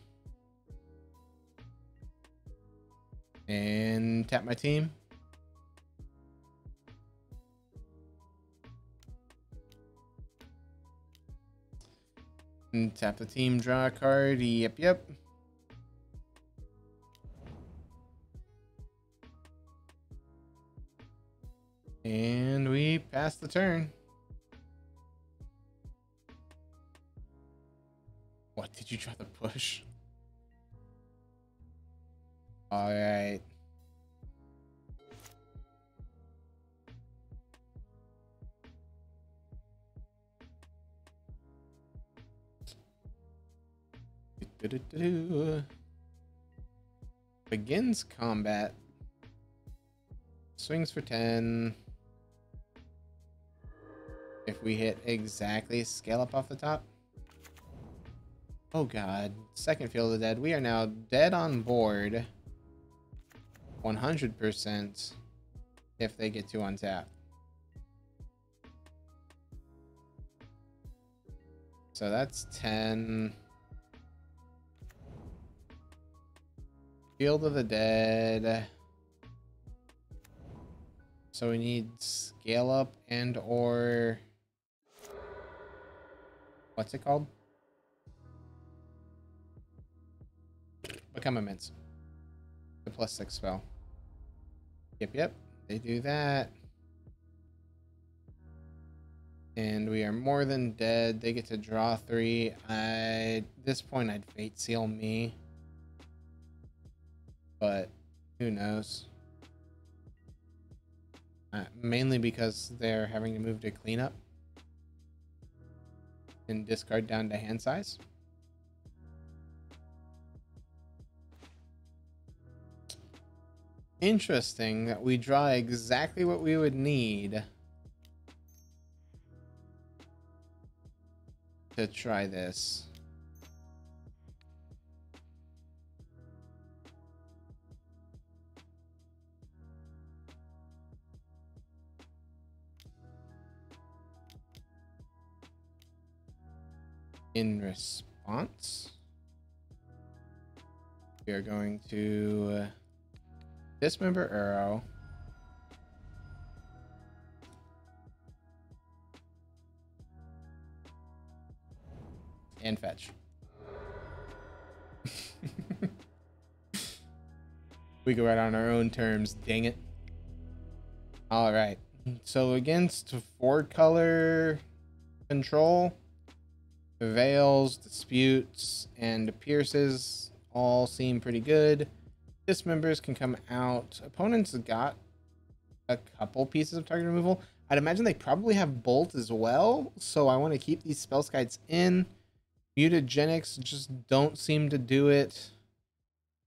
And tap my team. And tap the team, draw a card. Yep, yep. And we pass the turn. What did you try to push? All right. Begins combat. Swings for 10. If we hit exactly, scale up off the top. Oh god. Second field of dead. We are now dead on board. 100% if they get to untap. So that's 10. Field of the Dead. So we need Scale Up and or... what's it called? Become Immense. The +6 spell. Yep, yep. They do that. And we are more than dead. They get to draw 3. At this point, I'd Fate Seal me. But who knows? Mainly because they're having to move to cleanup and discard down to hand size. Interesting that we draw exactly what we would need to try this. In response, we are going to dismember Uro. And fetch. We go out on our own terms, dang it. Alright, so against 4-color control, Veils, Disputes, and Pierces all seem pretty good. Dismembers can come out. Opponents got a couple pieces of target removal. I'd imagine they probably have Bolt as well, so I want to keep these Spellskites in. Mutagenics just don't seem to do it.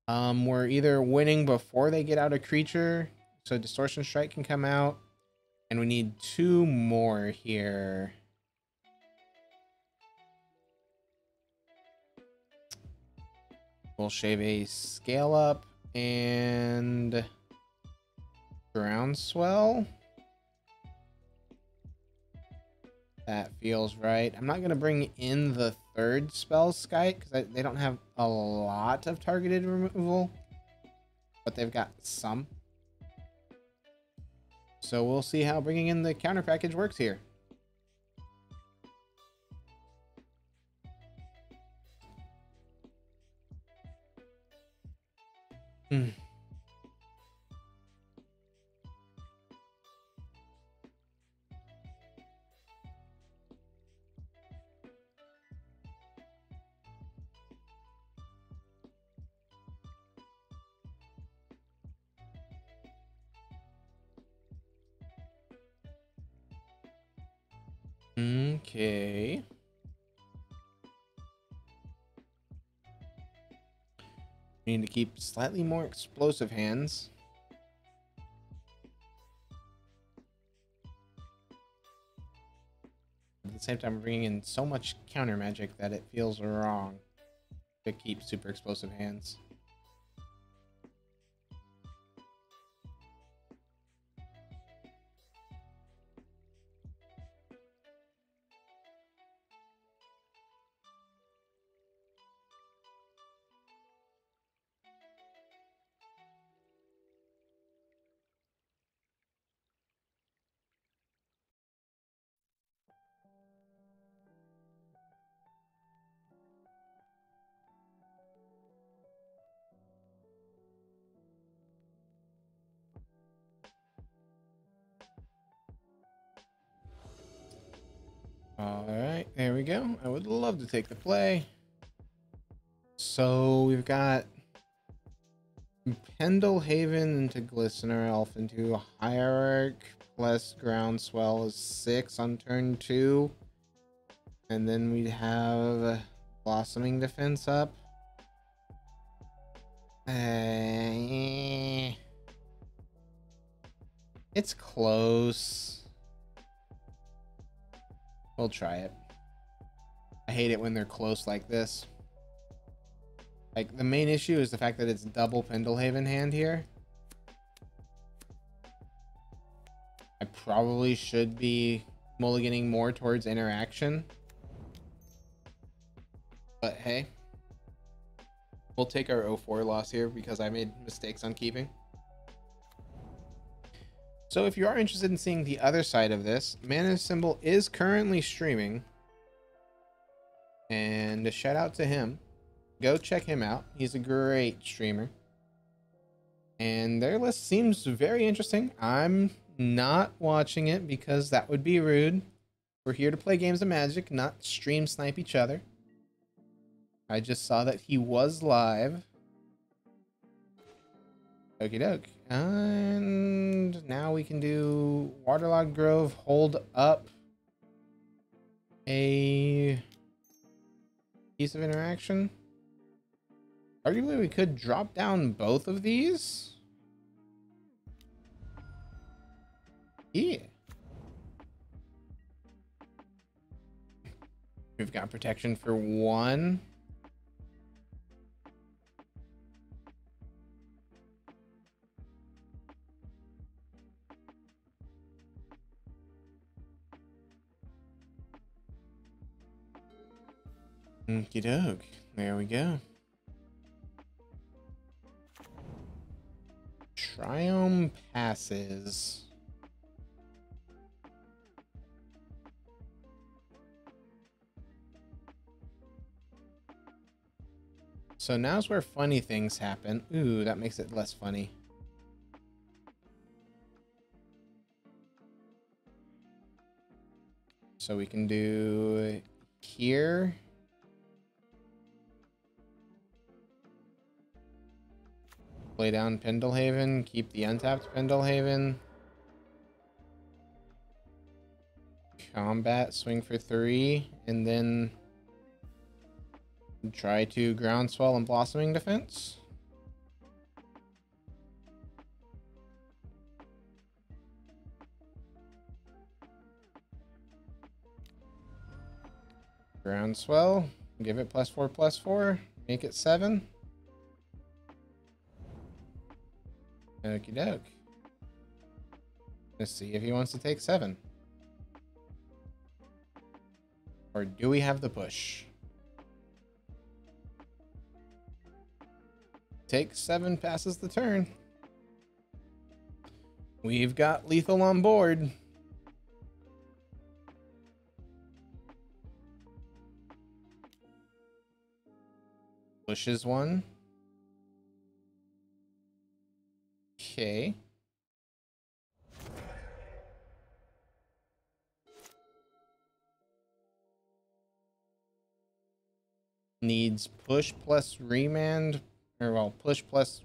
We're either winning before they get out a creature, so Distortion Strike can come out. And we need 2 more here. We'll shave a Scale Up and Groundswell. That feels right. I'm not going to bring in the third Spellskite because they don't have a lot of targeted removal, but they've got some. So we'll see how bringing in the counter package works here. Okay. We need to keep slightly more explosive hands. At the same time, we're bringing in so much counter magic that it feels wrong to keep super explosive hands. Alright, there we go. I would love to take the play. So we've got Pendlehaven into Glistener Elf into Hierarch plus Groundswell is 6 on turn 2. And then we'd have Blossoming Defense up. It's close. We'll try it. I hate it when they're close like this. Like, the main issue is the fact that it's double Pendlehaven hand here. I probably should be mulliganing more towards interaction. But hey. We'll take our 0-4 loss here because I made mistakes on keeping. So if you are interested in seeing the other side of this, Mana Symbol is currently streaming. And a shout out to him. Go check him out. He's a great streamer. And their list seems very interesting. I'm not watching it because that would be rude. We're here to play games of Magic, not stream snipe each other. I just saw that he was live. Okie doke. And now we can do Waterlogged Grove, hold up a piece of interaction. Arguably, we could drop down both of these. Yeah. We've got protection for 1. Okie doke. There we go. Triome passes. So now's where funny things happen. Ooh, that makes it less funny. So we can do here. Play down Pendlehaven, keep the untapped Pendlehaven. Combat, swing for 3, and then try to Groundswell and Blossoming Defense. Groundswell, give it +4/+4, make it 7. Okie doke. Let's see if he wants to take 7. Or do we have the push? Take 7, passes the turn. We've got lethal on board. Pushes 1. Okay. Needs push plus remand, or well, push plus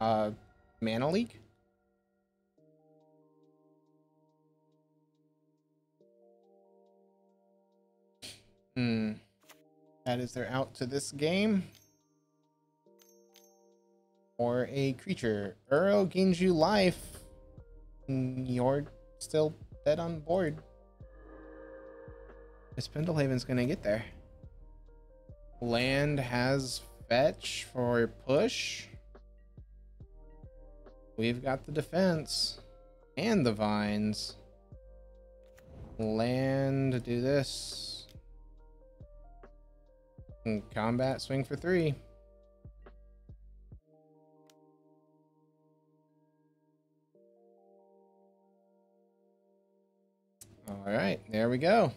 mana leak. That is their out to this game. Or a creature. Uro gains you life. You're still dead on board. This Pendlehaven's gonna get there. Land has fetch for push. We've got the defense and the vines. Land, do this. And combat, swing for 3. All right, there we go.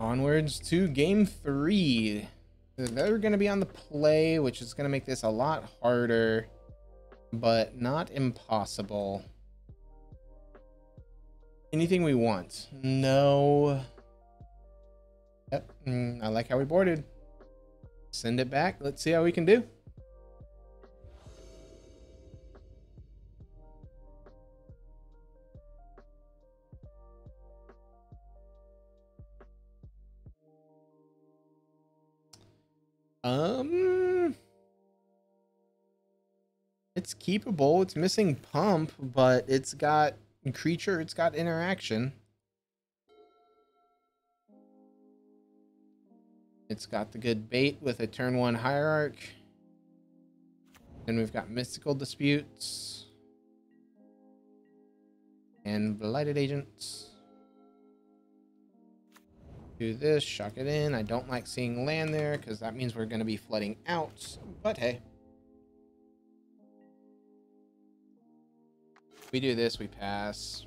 Onwards to game 3. They're going to be on the play, which is going to make this a lot harder, but not impossible. Anything we want? No. Yep, I like how we boarded. Send it back. Let's see how we can do. It's keepable. It's missing pump, but it's got creature, it's got interaction. It's got the good bait with a turn 1 hierarch. Then we've got mystical disputes and blighted agents. Do this, shock it in. I don't like seeing land there because that means we're going to be flooding out, but hey. If we do this, we pass.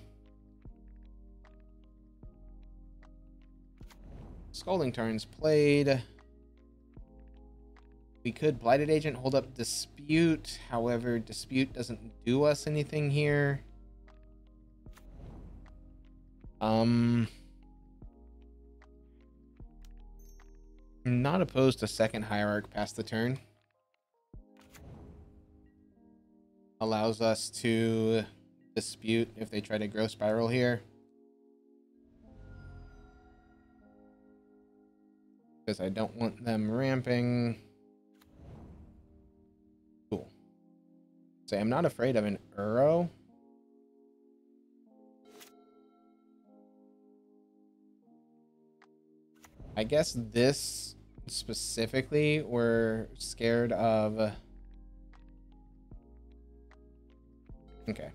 Scolding turns played. We could Blighted Agent hold up Dispute. However, Dispute doesn't do us anything here. I'm not opposed to second hierarch past the turn. Allows us to dispute if they try to grow spiral here. Because I don't want them ramping. Cool. So I'm not afraid of an Uro. I guess this specifically, we're scared of. Okay.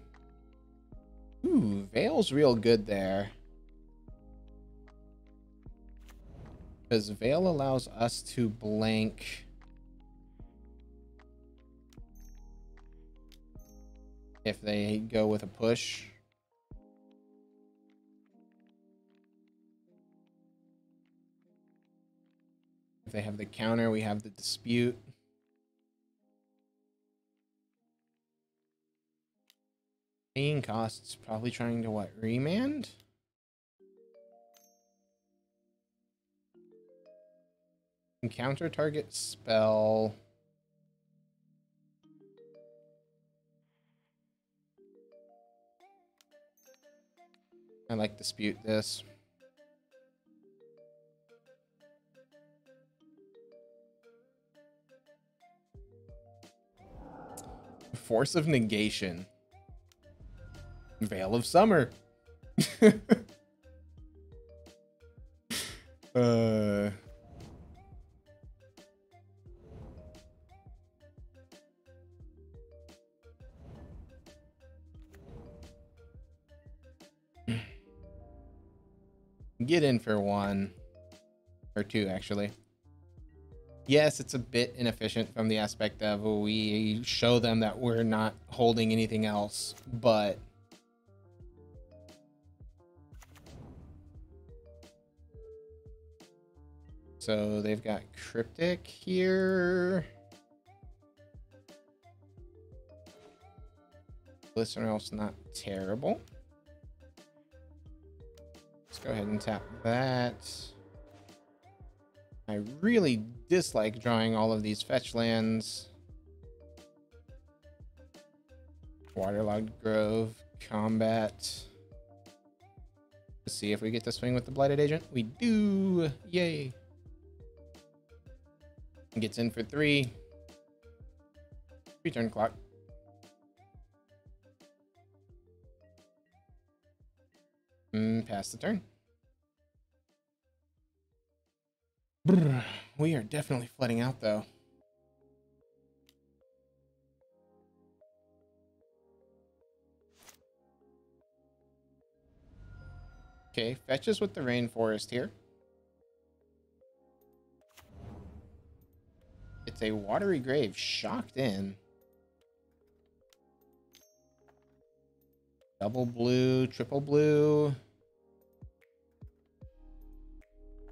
Ooh, Veil's real good there. Because Veil allows us to blank. If they go with a push. They have the counter, we have the dispute. Paying costs, probably trying to what? Remand? Encounter target spell. I like dispute this. Force of negation. Veil of Summer. Get in for one. Or two, actually. Yes, it's a bit inefficient from the aspect of we show them that we're not holding anything else, but... So they've got Cryptic here. Glistener Elf's not terrible. Let's go ahead and tap that. I really dislike drawing all of these fetch lands. Waterlogged Grove, combat. Let's see if we get to swing with the Blighted Agent. We do! Yay! Gets in for three. Return clock. Pass the turn. We are definitely flooding out, though. Okay, fetches with the rainforest here. It's a watery grave, shocked in. Double blue, triple blue.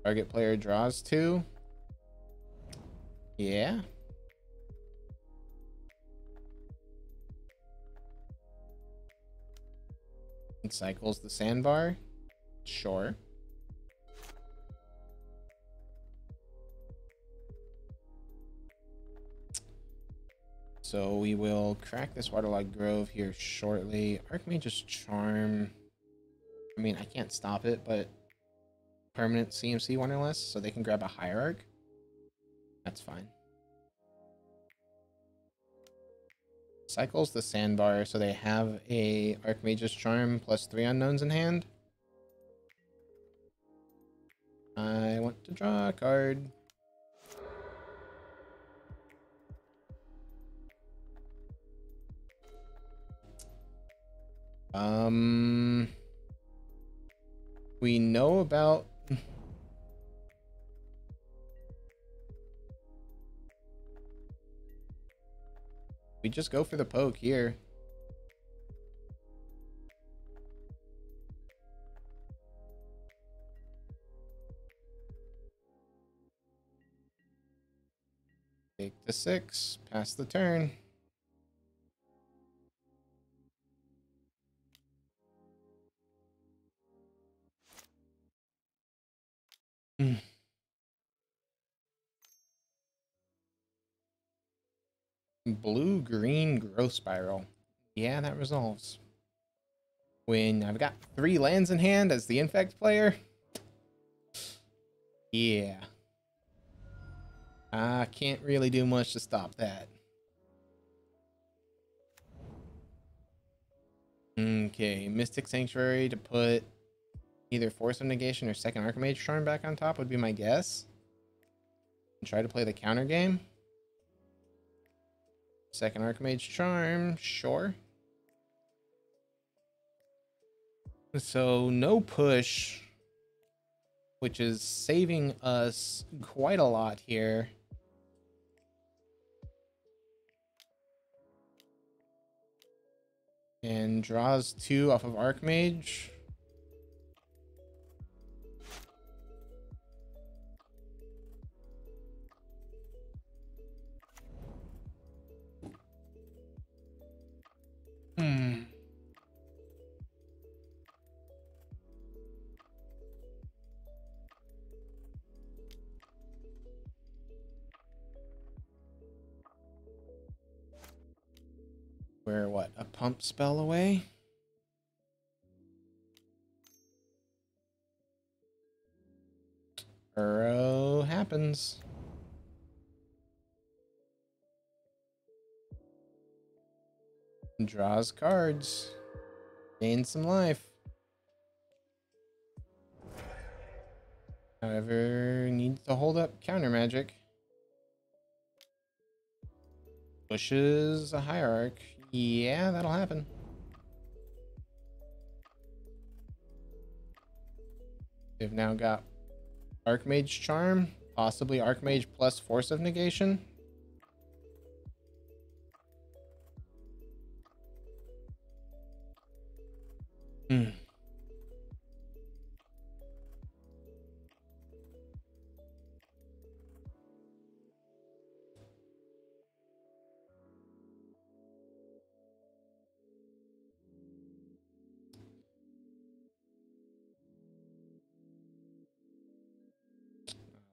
Target player draws two. Yeah. It cycles the sandbar. Sure. So we will crack this Waterlogged Grove here shortly. Archmage's Charm. I mean, I can't stop it, but... Permanent CMC one or less, so they can grab a Hierarch. That's fine. Cycles the sandbar, so they have a Archmage's Charm plus 3 unknowns in hand. I want to draw a card. We know about... We just go for the poke here. Take the 6, pass the turn. Blue-green growth spiral. Yeah, that resolves. When I've got 3 lands in hand as the infect player. Yeah. I can't really do much to stop that. Okay, Mystic Sanctuary to put either Force of Negation or second Archmage Charm back on top would be my guess. And try to play the counter game. Second Archmage Charm, sure. So no push, which is saving us quite a lot here. And draws 2 off of Archmage. We're what, a pump spell away? Uro happens. Draws cards. Gains some life. However, needs to hold up counter magic. Pushes a Hierarch. Yeah, that'll happen. They've now got Archmage Charm, possibly Archmage plus Force of Negation. Hmm.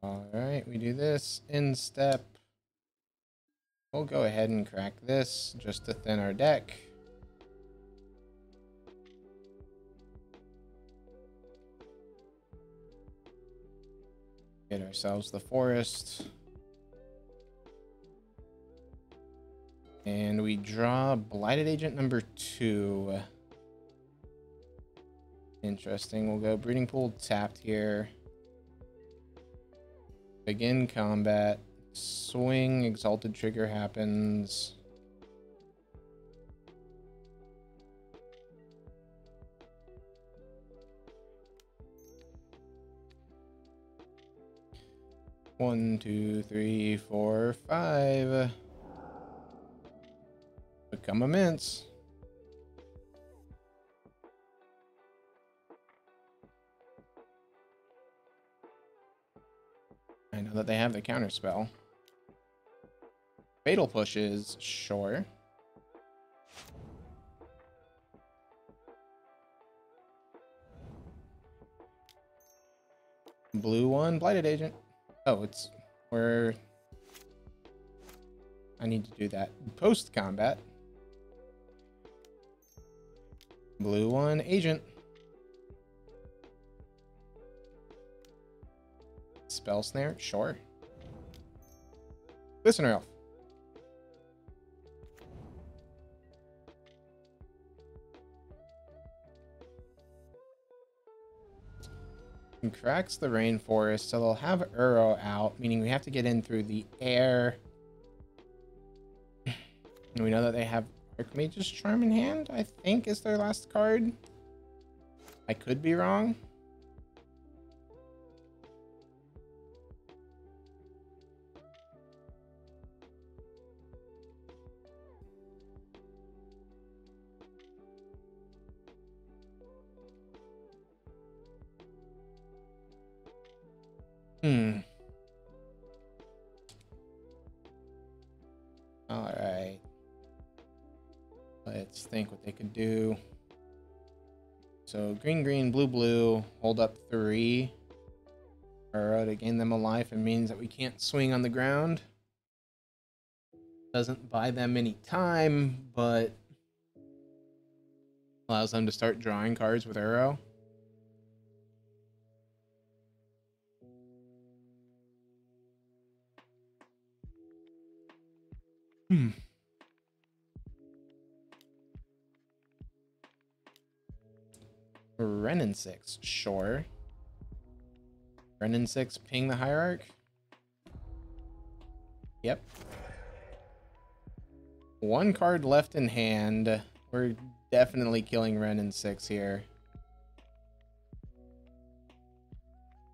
Alright, we do this in step. We'll go ahead and crack this just to thin our deck. Get ourselves the forest. And we draw Blighted Agent number 2. Interesting. We'll go Breeding Pool tapped here. Begin combat. Swing. Exalted Trigger happens. One, two, three, four, five. Become Immense. I know that they have the counter spell. Fatal pushes, sure. Blue one, Blighted Agent. Oh, it's where I need to do that post combat. Blue one, agent. Spell snare, sure. Glistener Elf. And cracks the rainforest, so they'll have Uro out, meaning we have to get in through the air. And we know that they have Archmage's Charm in hand, I think is their last card. I could be wrong. Alright. Let's think what they could do. So green, green, blue, blue. Hold up 3. Uro to gain them a life. It means that we can't swing on the ground. Doesn't buy them any time, but allows them to start drawing cards with Uro. Hmm. Renin 6, sure. Renin 6, ping the Hierarch. Yep. One card left in hand. We're definitely killing Renin 6 here.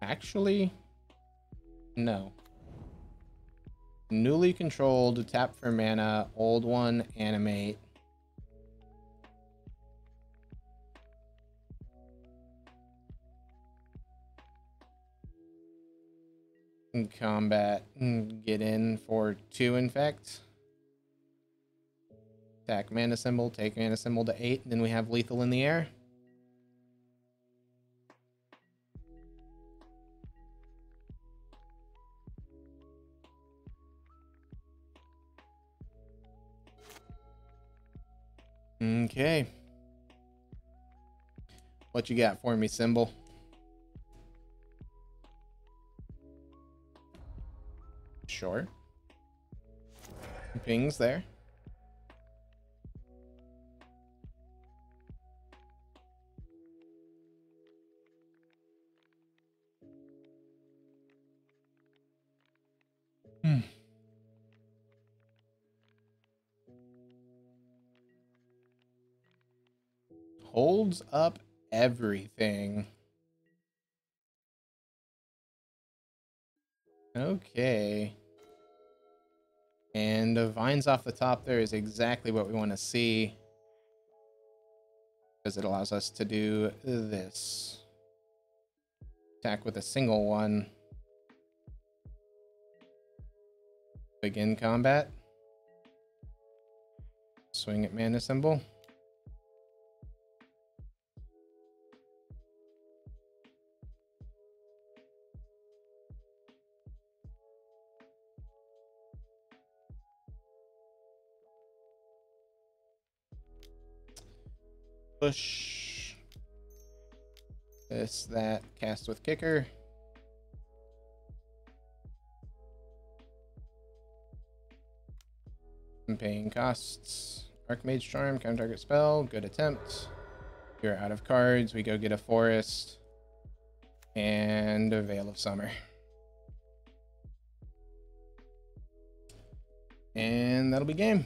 Actually, no. Newly controlled, tap for mana, old one, animate. In combat, get in for 2 infect. Attack mana symbol, take mana symbol to 8, and then we have lethal in the air. Okay. What you got for me, Symbol? Sure. Pings there. Holds up everything. Okay. And the vines off the top there is exactly what we want to see, because it allows us to do this. Attack with a single one. Begin combat. Swing at mana symbol. Push. This, that, cast with kicker. I'm paying costs. Archmage Charm, counter target spell, good attempt. You're out of cards, we go get a forest. And a Veil of Summer. And that'll be game.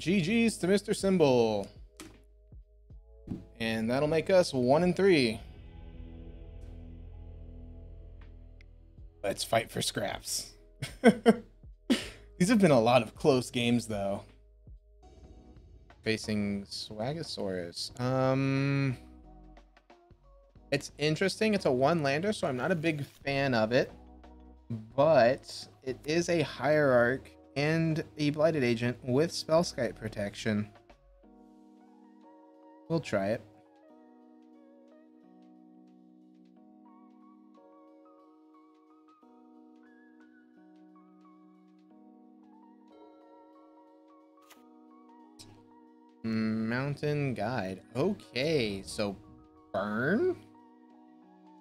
GG's to Mr. Symbol. And that'll make us 1 and 3. Let's fight for scraps. These have been a lot of close games though. Facing Swagasaurus. It's interesting. It's a one lander, so I'm not a big fan of it. But it is a hierarch and a Blighted Agent with Spellskite protection. We'll try it. Mountain Guide. Okay, so burn?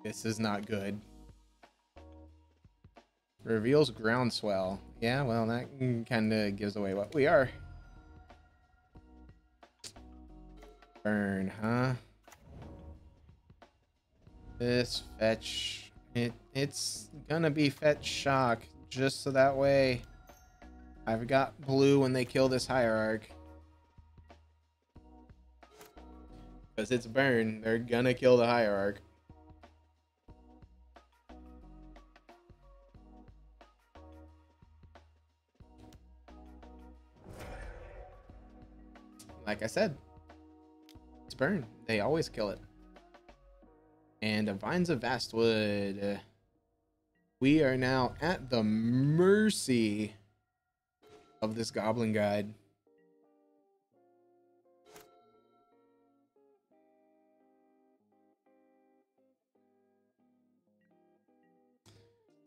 This is not good. Reveals Groundswell. Yeah, well, that kind of gives away what we are. Burn, huh? This fetch. It's gonna be fetch shock, just so that way I've got blue when they kill this hierarch. Because it's burn, they're gonna kill the hierarch. Like I said, it's burn. They always kill it. And a Vines of Vastwood. We are now at the mercy of this Goblin Guide.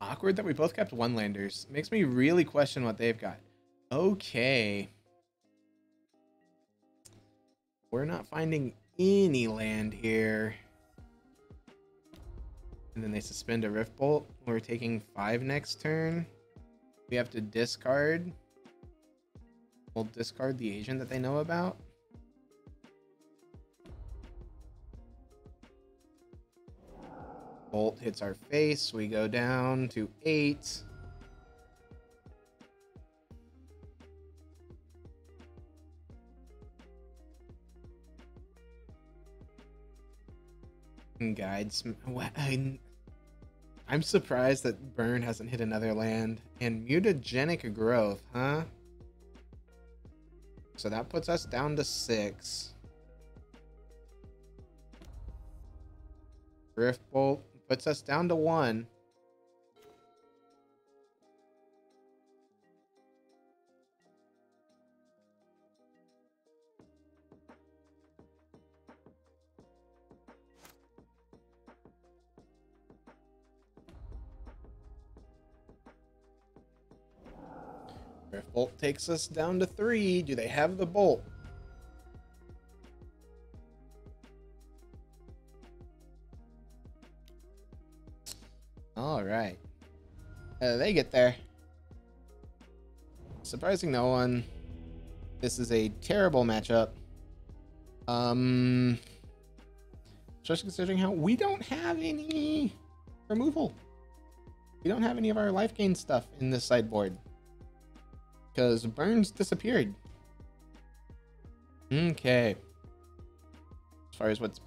Awkward that we both kept one landers. Makes me really question what they've got. Okay. We're not finding any land here. And then they suspend a Rift Bolt. We're taking 5 next turn. We have to discard. We'll discard the agent that they know about. Bolt hits our face. We go down to 8. Guides. I'm surprised that burn hasn't hit another land. And Mutagenic Growth, huh? So that puts us down to 6. Rift Bolt puts us down to 1. Bolt takes us down to 3. Do they have the bolt? All right. They get there. Surprising no one. This is a terrible matchup. Especially considering how we don't have any removal. We don't have any of our life gain stuff in this sideboard. Because burns disappeared. Okay. As far as what's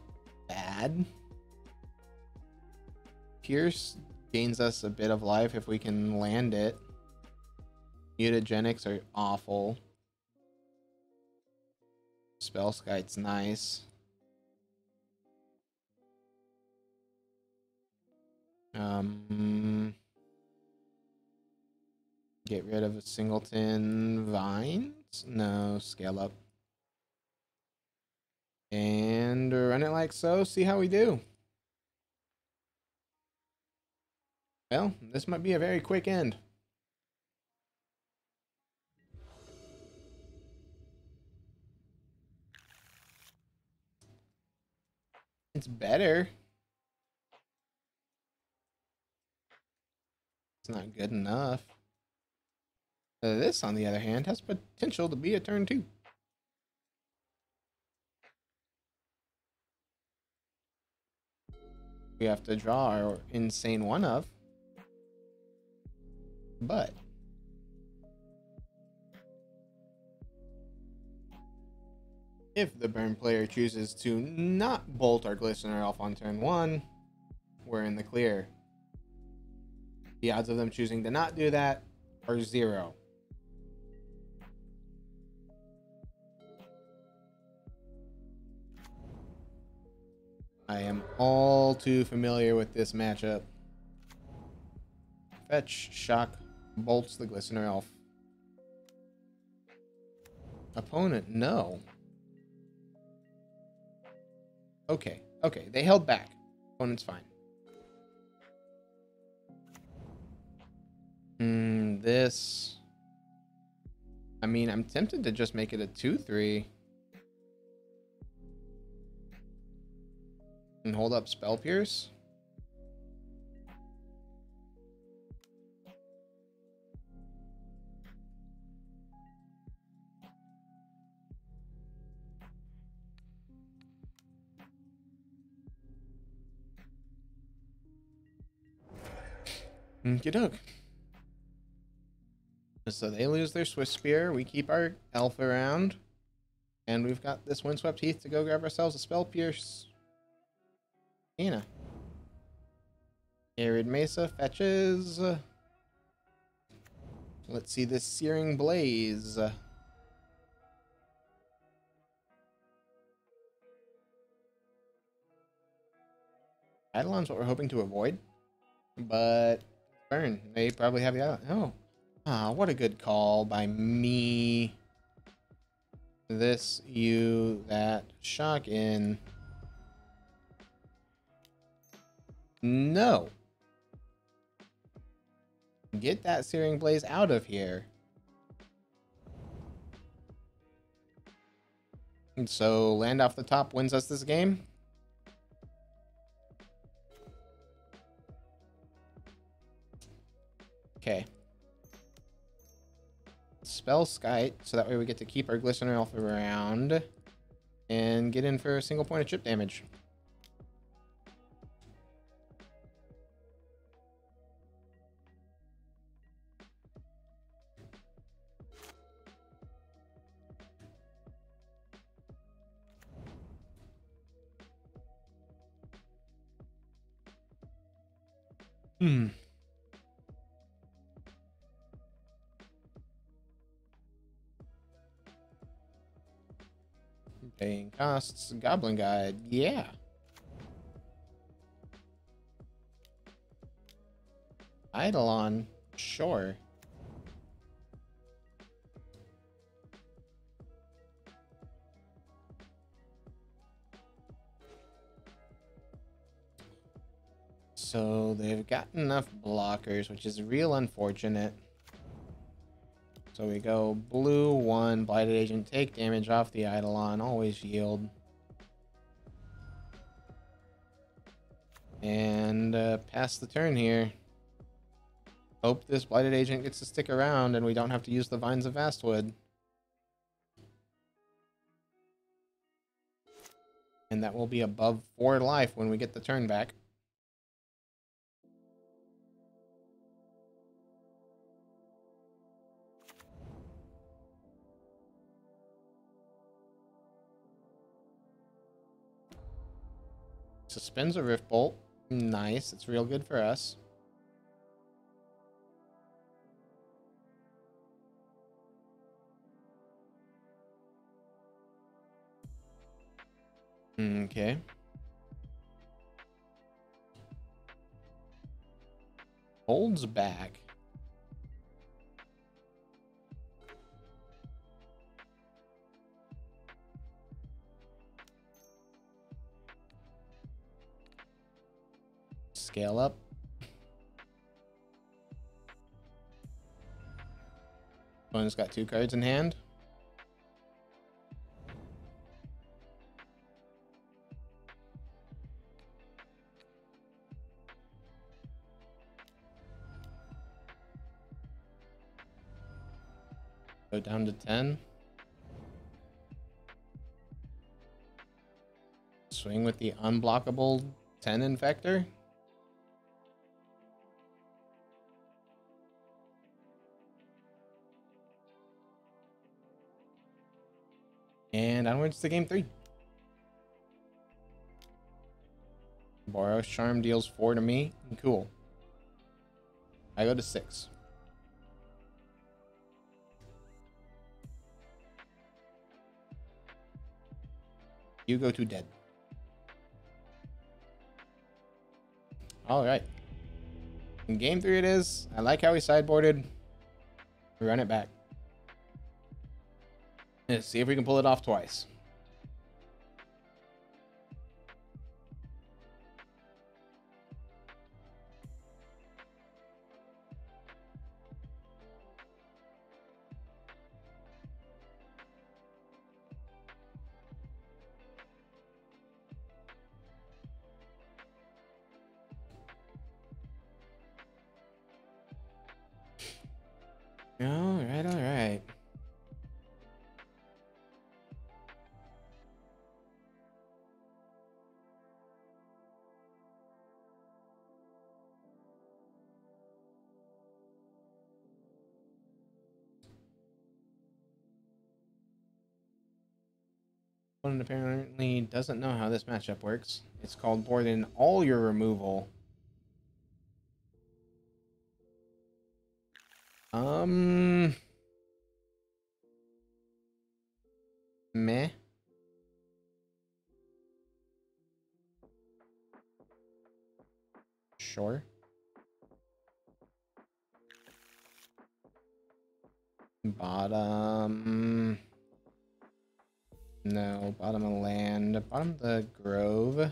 bad, Pierce gains us a bit of life if we can land it. Mutagenics are awful. Spellskite's nice. Get rid of a singleton. Vines? No, scale up. And run it like so, see how we do. Well, this might be a very quick end. It's better. It's not good enough. This, on the other hand, has potential to be a turn two. We have to draw our insane one of. But if the burn player chooses to not bolt our Glistener Elf on turn one, we're in the clear. The odds of them choosing to not do that are zero. I am all too familiar with this matchup. Fetch, shock, bolts the Glistener Elf. Opponent, no. Okay, okay, they held back. Opponent's fine. This... I mean, I'm tempted to just make it a 2-3. And hold up Spell Pierce. Okey-doke. So they lose their Swift Spear, we keep our elf around, and we've got this Windswept Heath to go grab ourselves a Spell Pierce. Hannah. Arid Mesa fetches. Let's see this Searing Blaze. Eidolon's what we're hoping to avoid, but burn. They probably have the Eidolon. Oh. Ah, what a good call by me. This, you, that, shock in. No. Get that Searing Blaze out of here. And so land off the top wins us this game. Okay. Spellskite, so that way we get to keep our Glistener Elf around and get in for a single point of chip damage. Paying costs, Goblin Guide, yeah. Eidolon, sure. So they've got enough blockers, which is real unfortunate. So we go blue, one, Blighted Agent, take damage off the Eidolon, always yield. And pass the turn here. Hope this Blighted Agent gets to stick around and we don't have to use the Vines of Vastwood. And that will be above 4 life when we get the turn back. suspends a Rift Bolt. Nice. It's real good for us. Okay. Holds back. Scale up. Opponent's got two cards in hand. Go down to 10. Swing with the unblockable 10 infector. And onwards to game 3. Boros Charm deals 4 to me. Cool. I go to 6. You go to dead. Alright. In game 3 it is. I like how he sideboarded. Run it back. Let's see if we can pull it off twice. All right. One apparently doesn't know how this matchup works. It's called board in all your removal. Meh. Sure. Bottom. No, bottom of land. Bottom of the grove.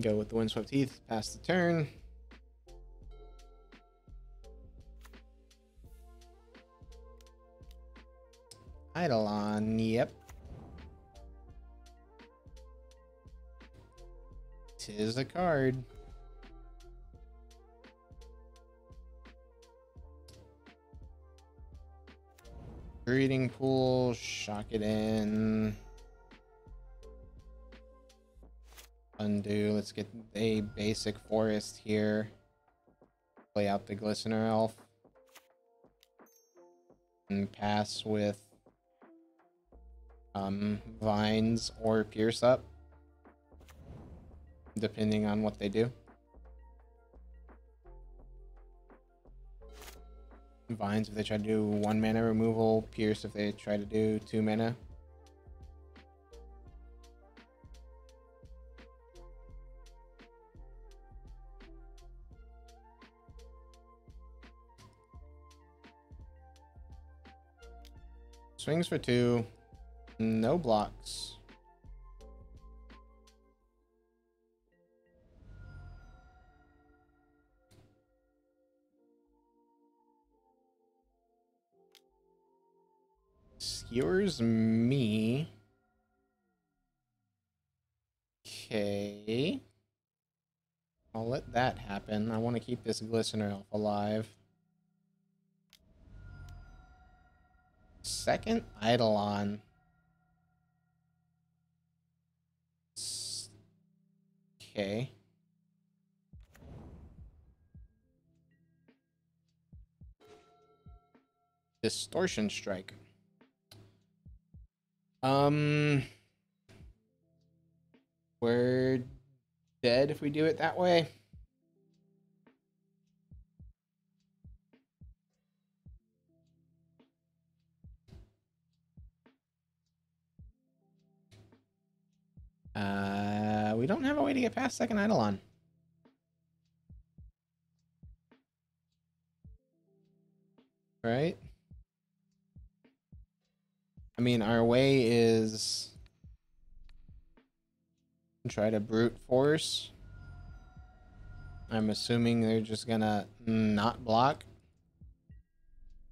Go with the Windswept Heath, pass the turn. Eidolon, yep. Tis a card. Breeding Pool, shock it in. Undo. Let's get a basic forest here. Play out the Glistener Elf. And pass with Vines or Pierce Up. Depending on what they do. Vines if they try to do 1 mana removal. Pierce if they try to do 2 mana. Swings for 2, no blocks. Skewers me. Okay. I'll let that happen. I want to keep this Glistener Elf alive. Second Eidolon. Okay. Distortion Strike. We're dead if we do it that way. We don't have a way to get past second Eidolon. Right? I mean, our way is try to brute force. I'm assuming they're just gonna not block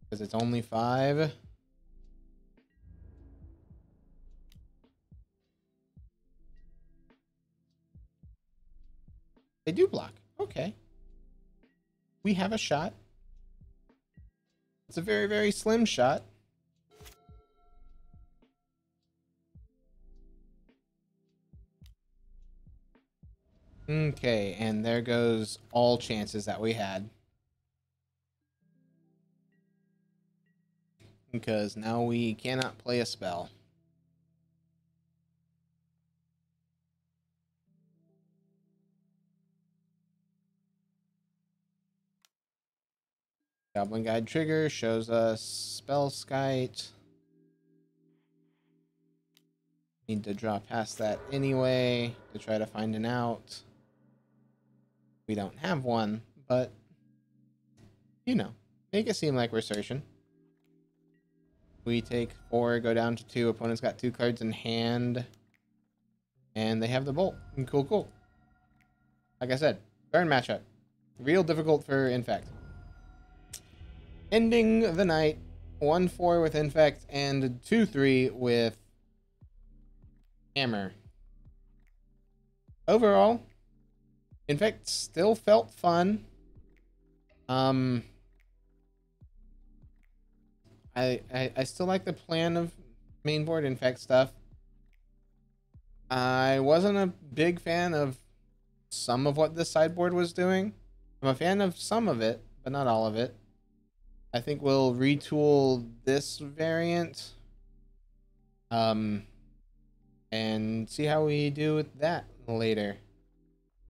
because it's only 5. They do block. Okay. We have a shot. It's a very, very slim shot. Okay, and there goes all chances that we had. Because now we cannot play a spell. Goblin Guide trigger shows us Spellskite. Need to draw past that anyway to try to find an out. We don't have one, but you know, make it seem like we're searching. We take 4, go down to 2. Opponent's got 2 cards in hand, and they have the bolt. Cool, cool. Like I said, burn matchup. Real difficult for Infect. Ending the night, 1-4 with Infect and 2-3 with Hammer. Overall, Infect still felt fun. I still like the plan of mainboard Infect stuff. I wasn't a big fan of some of what the sideboard was doing. I'm a fan of some of it, but not all of it. I think we'll retool this variant and see how we do with that later.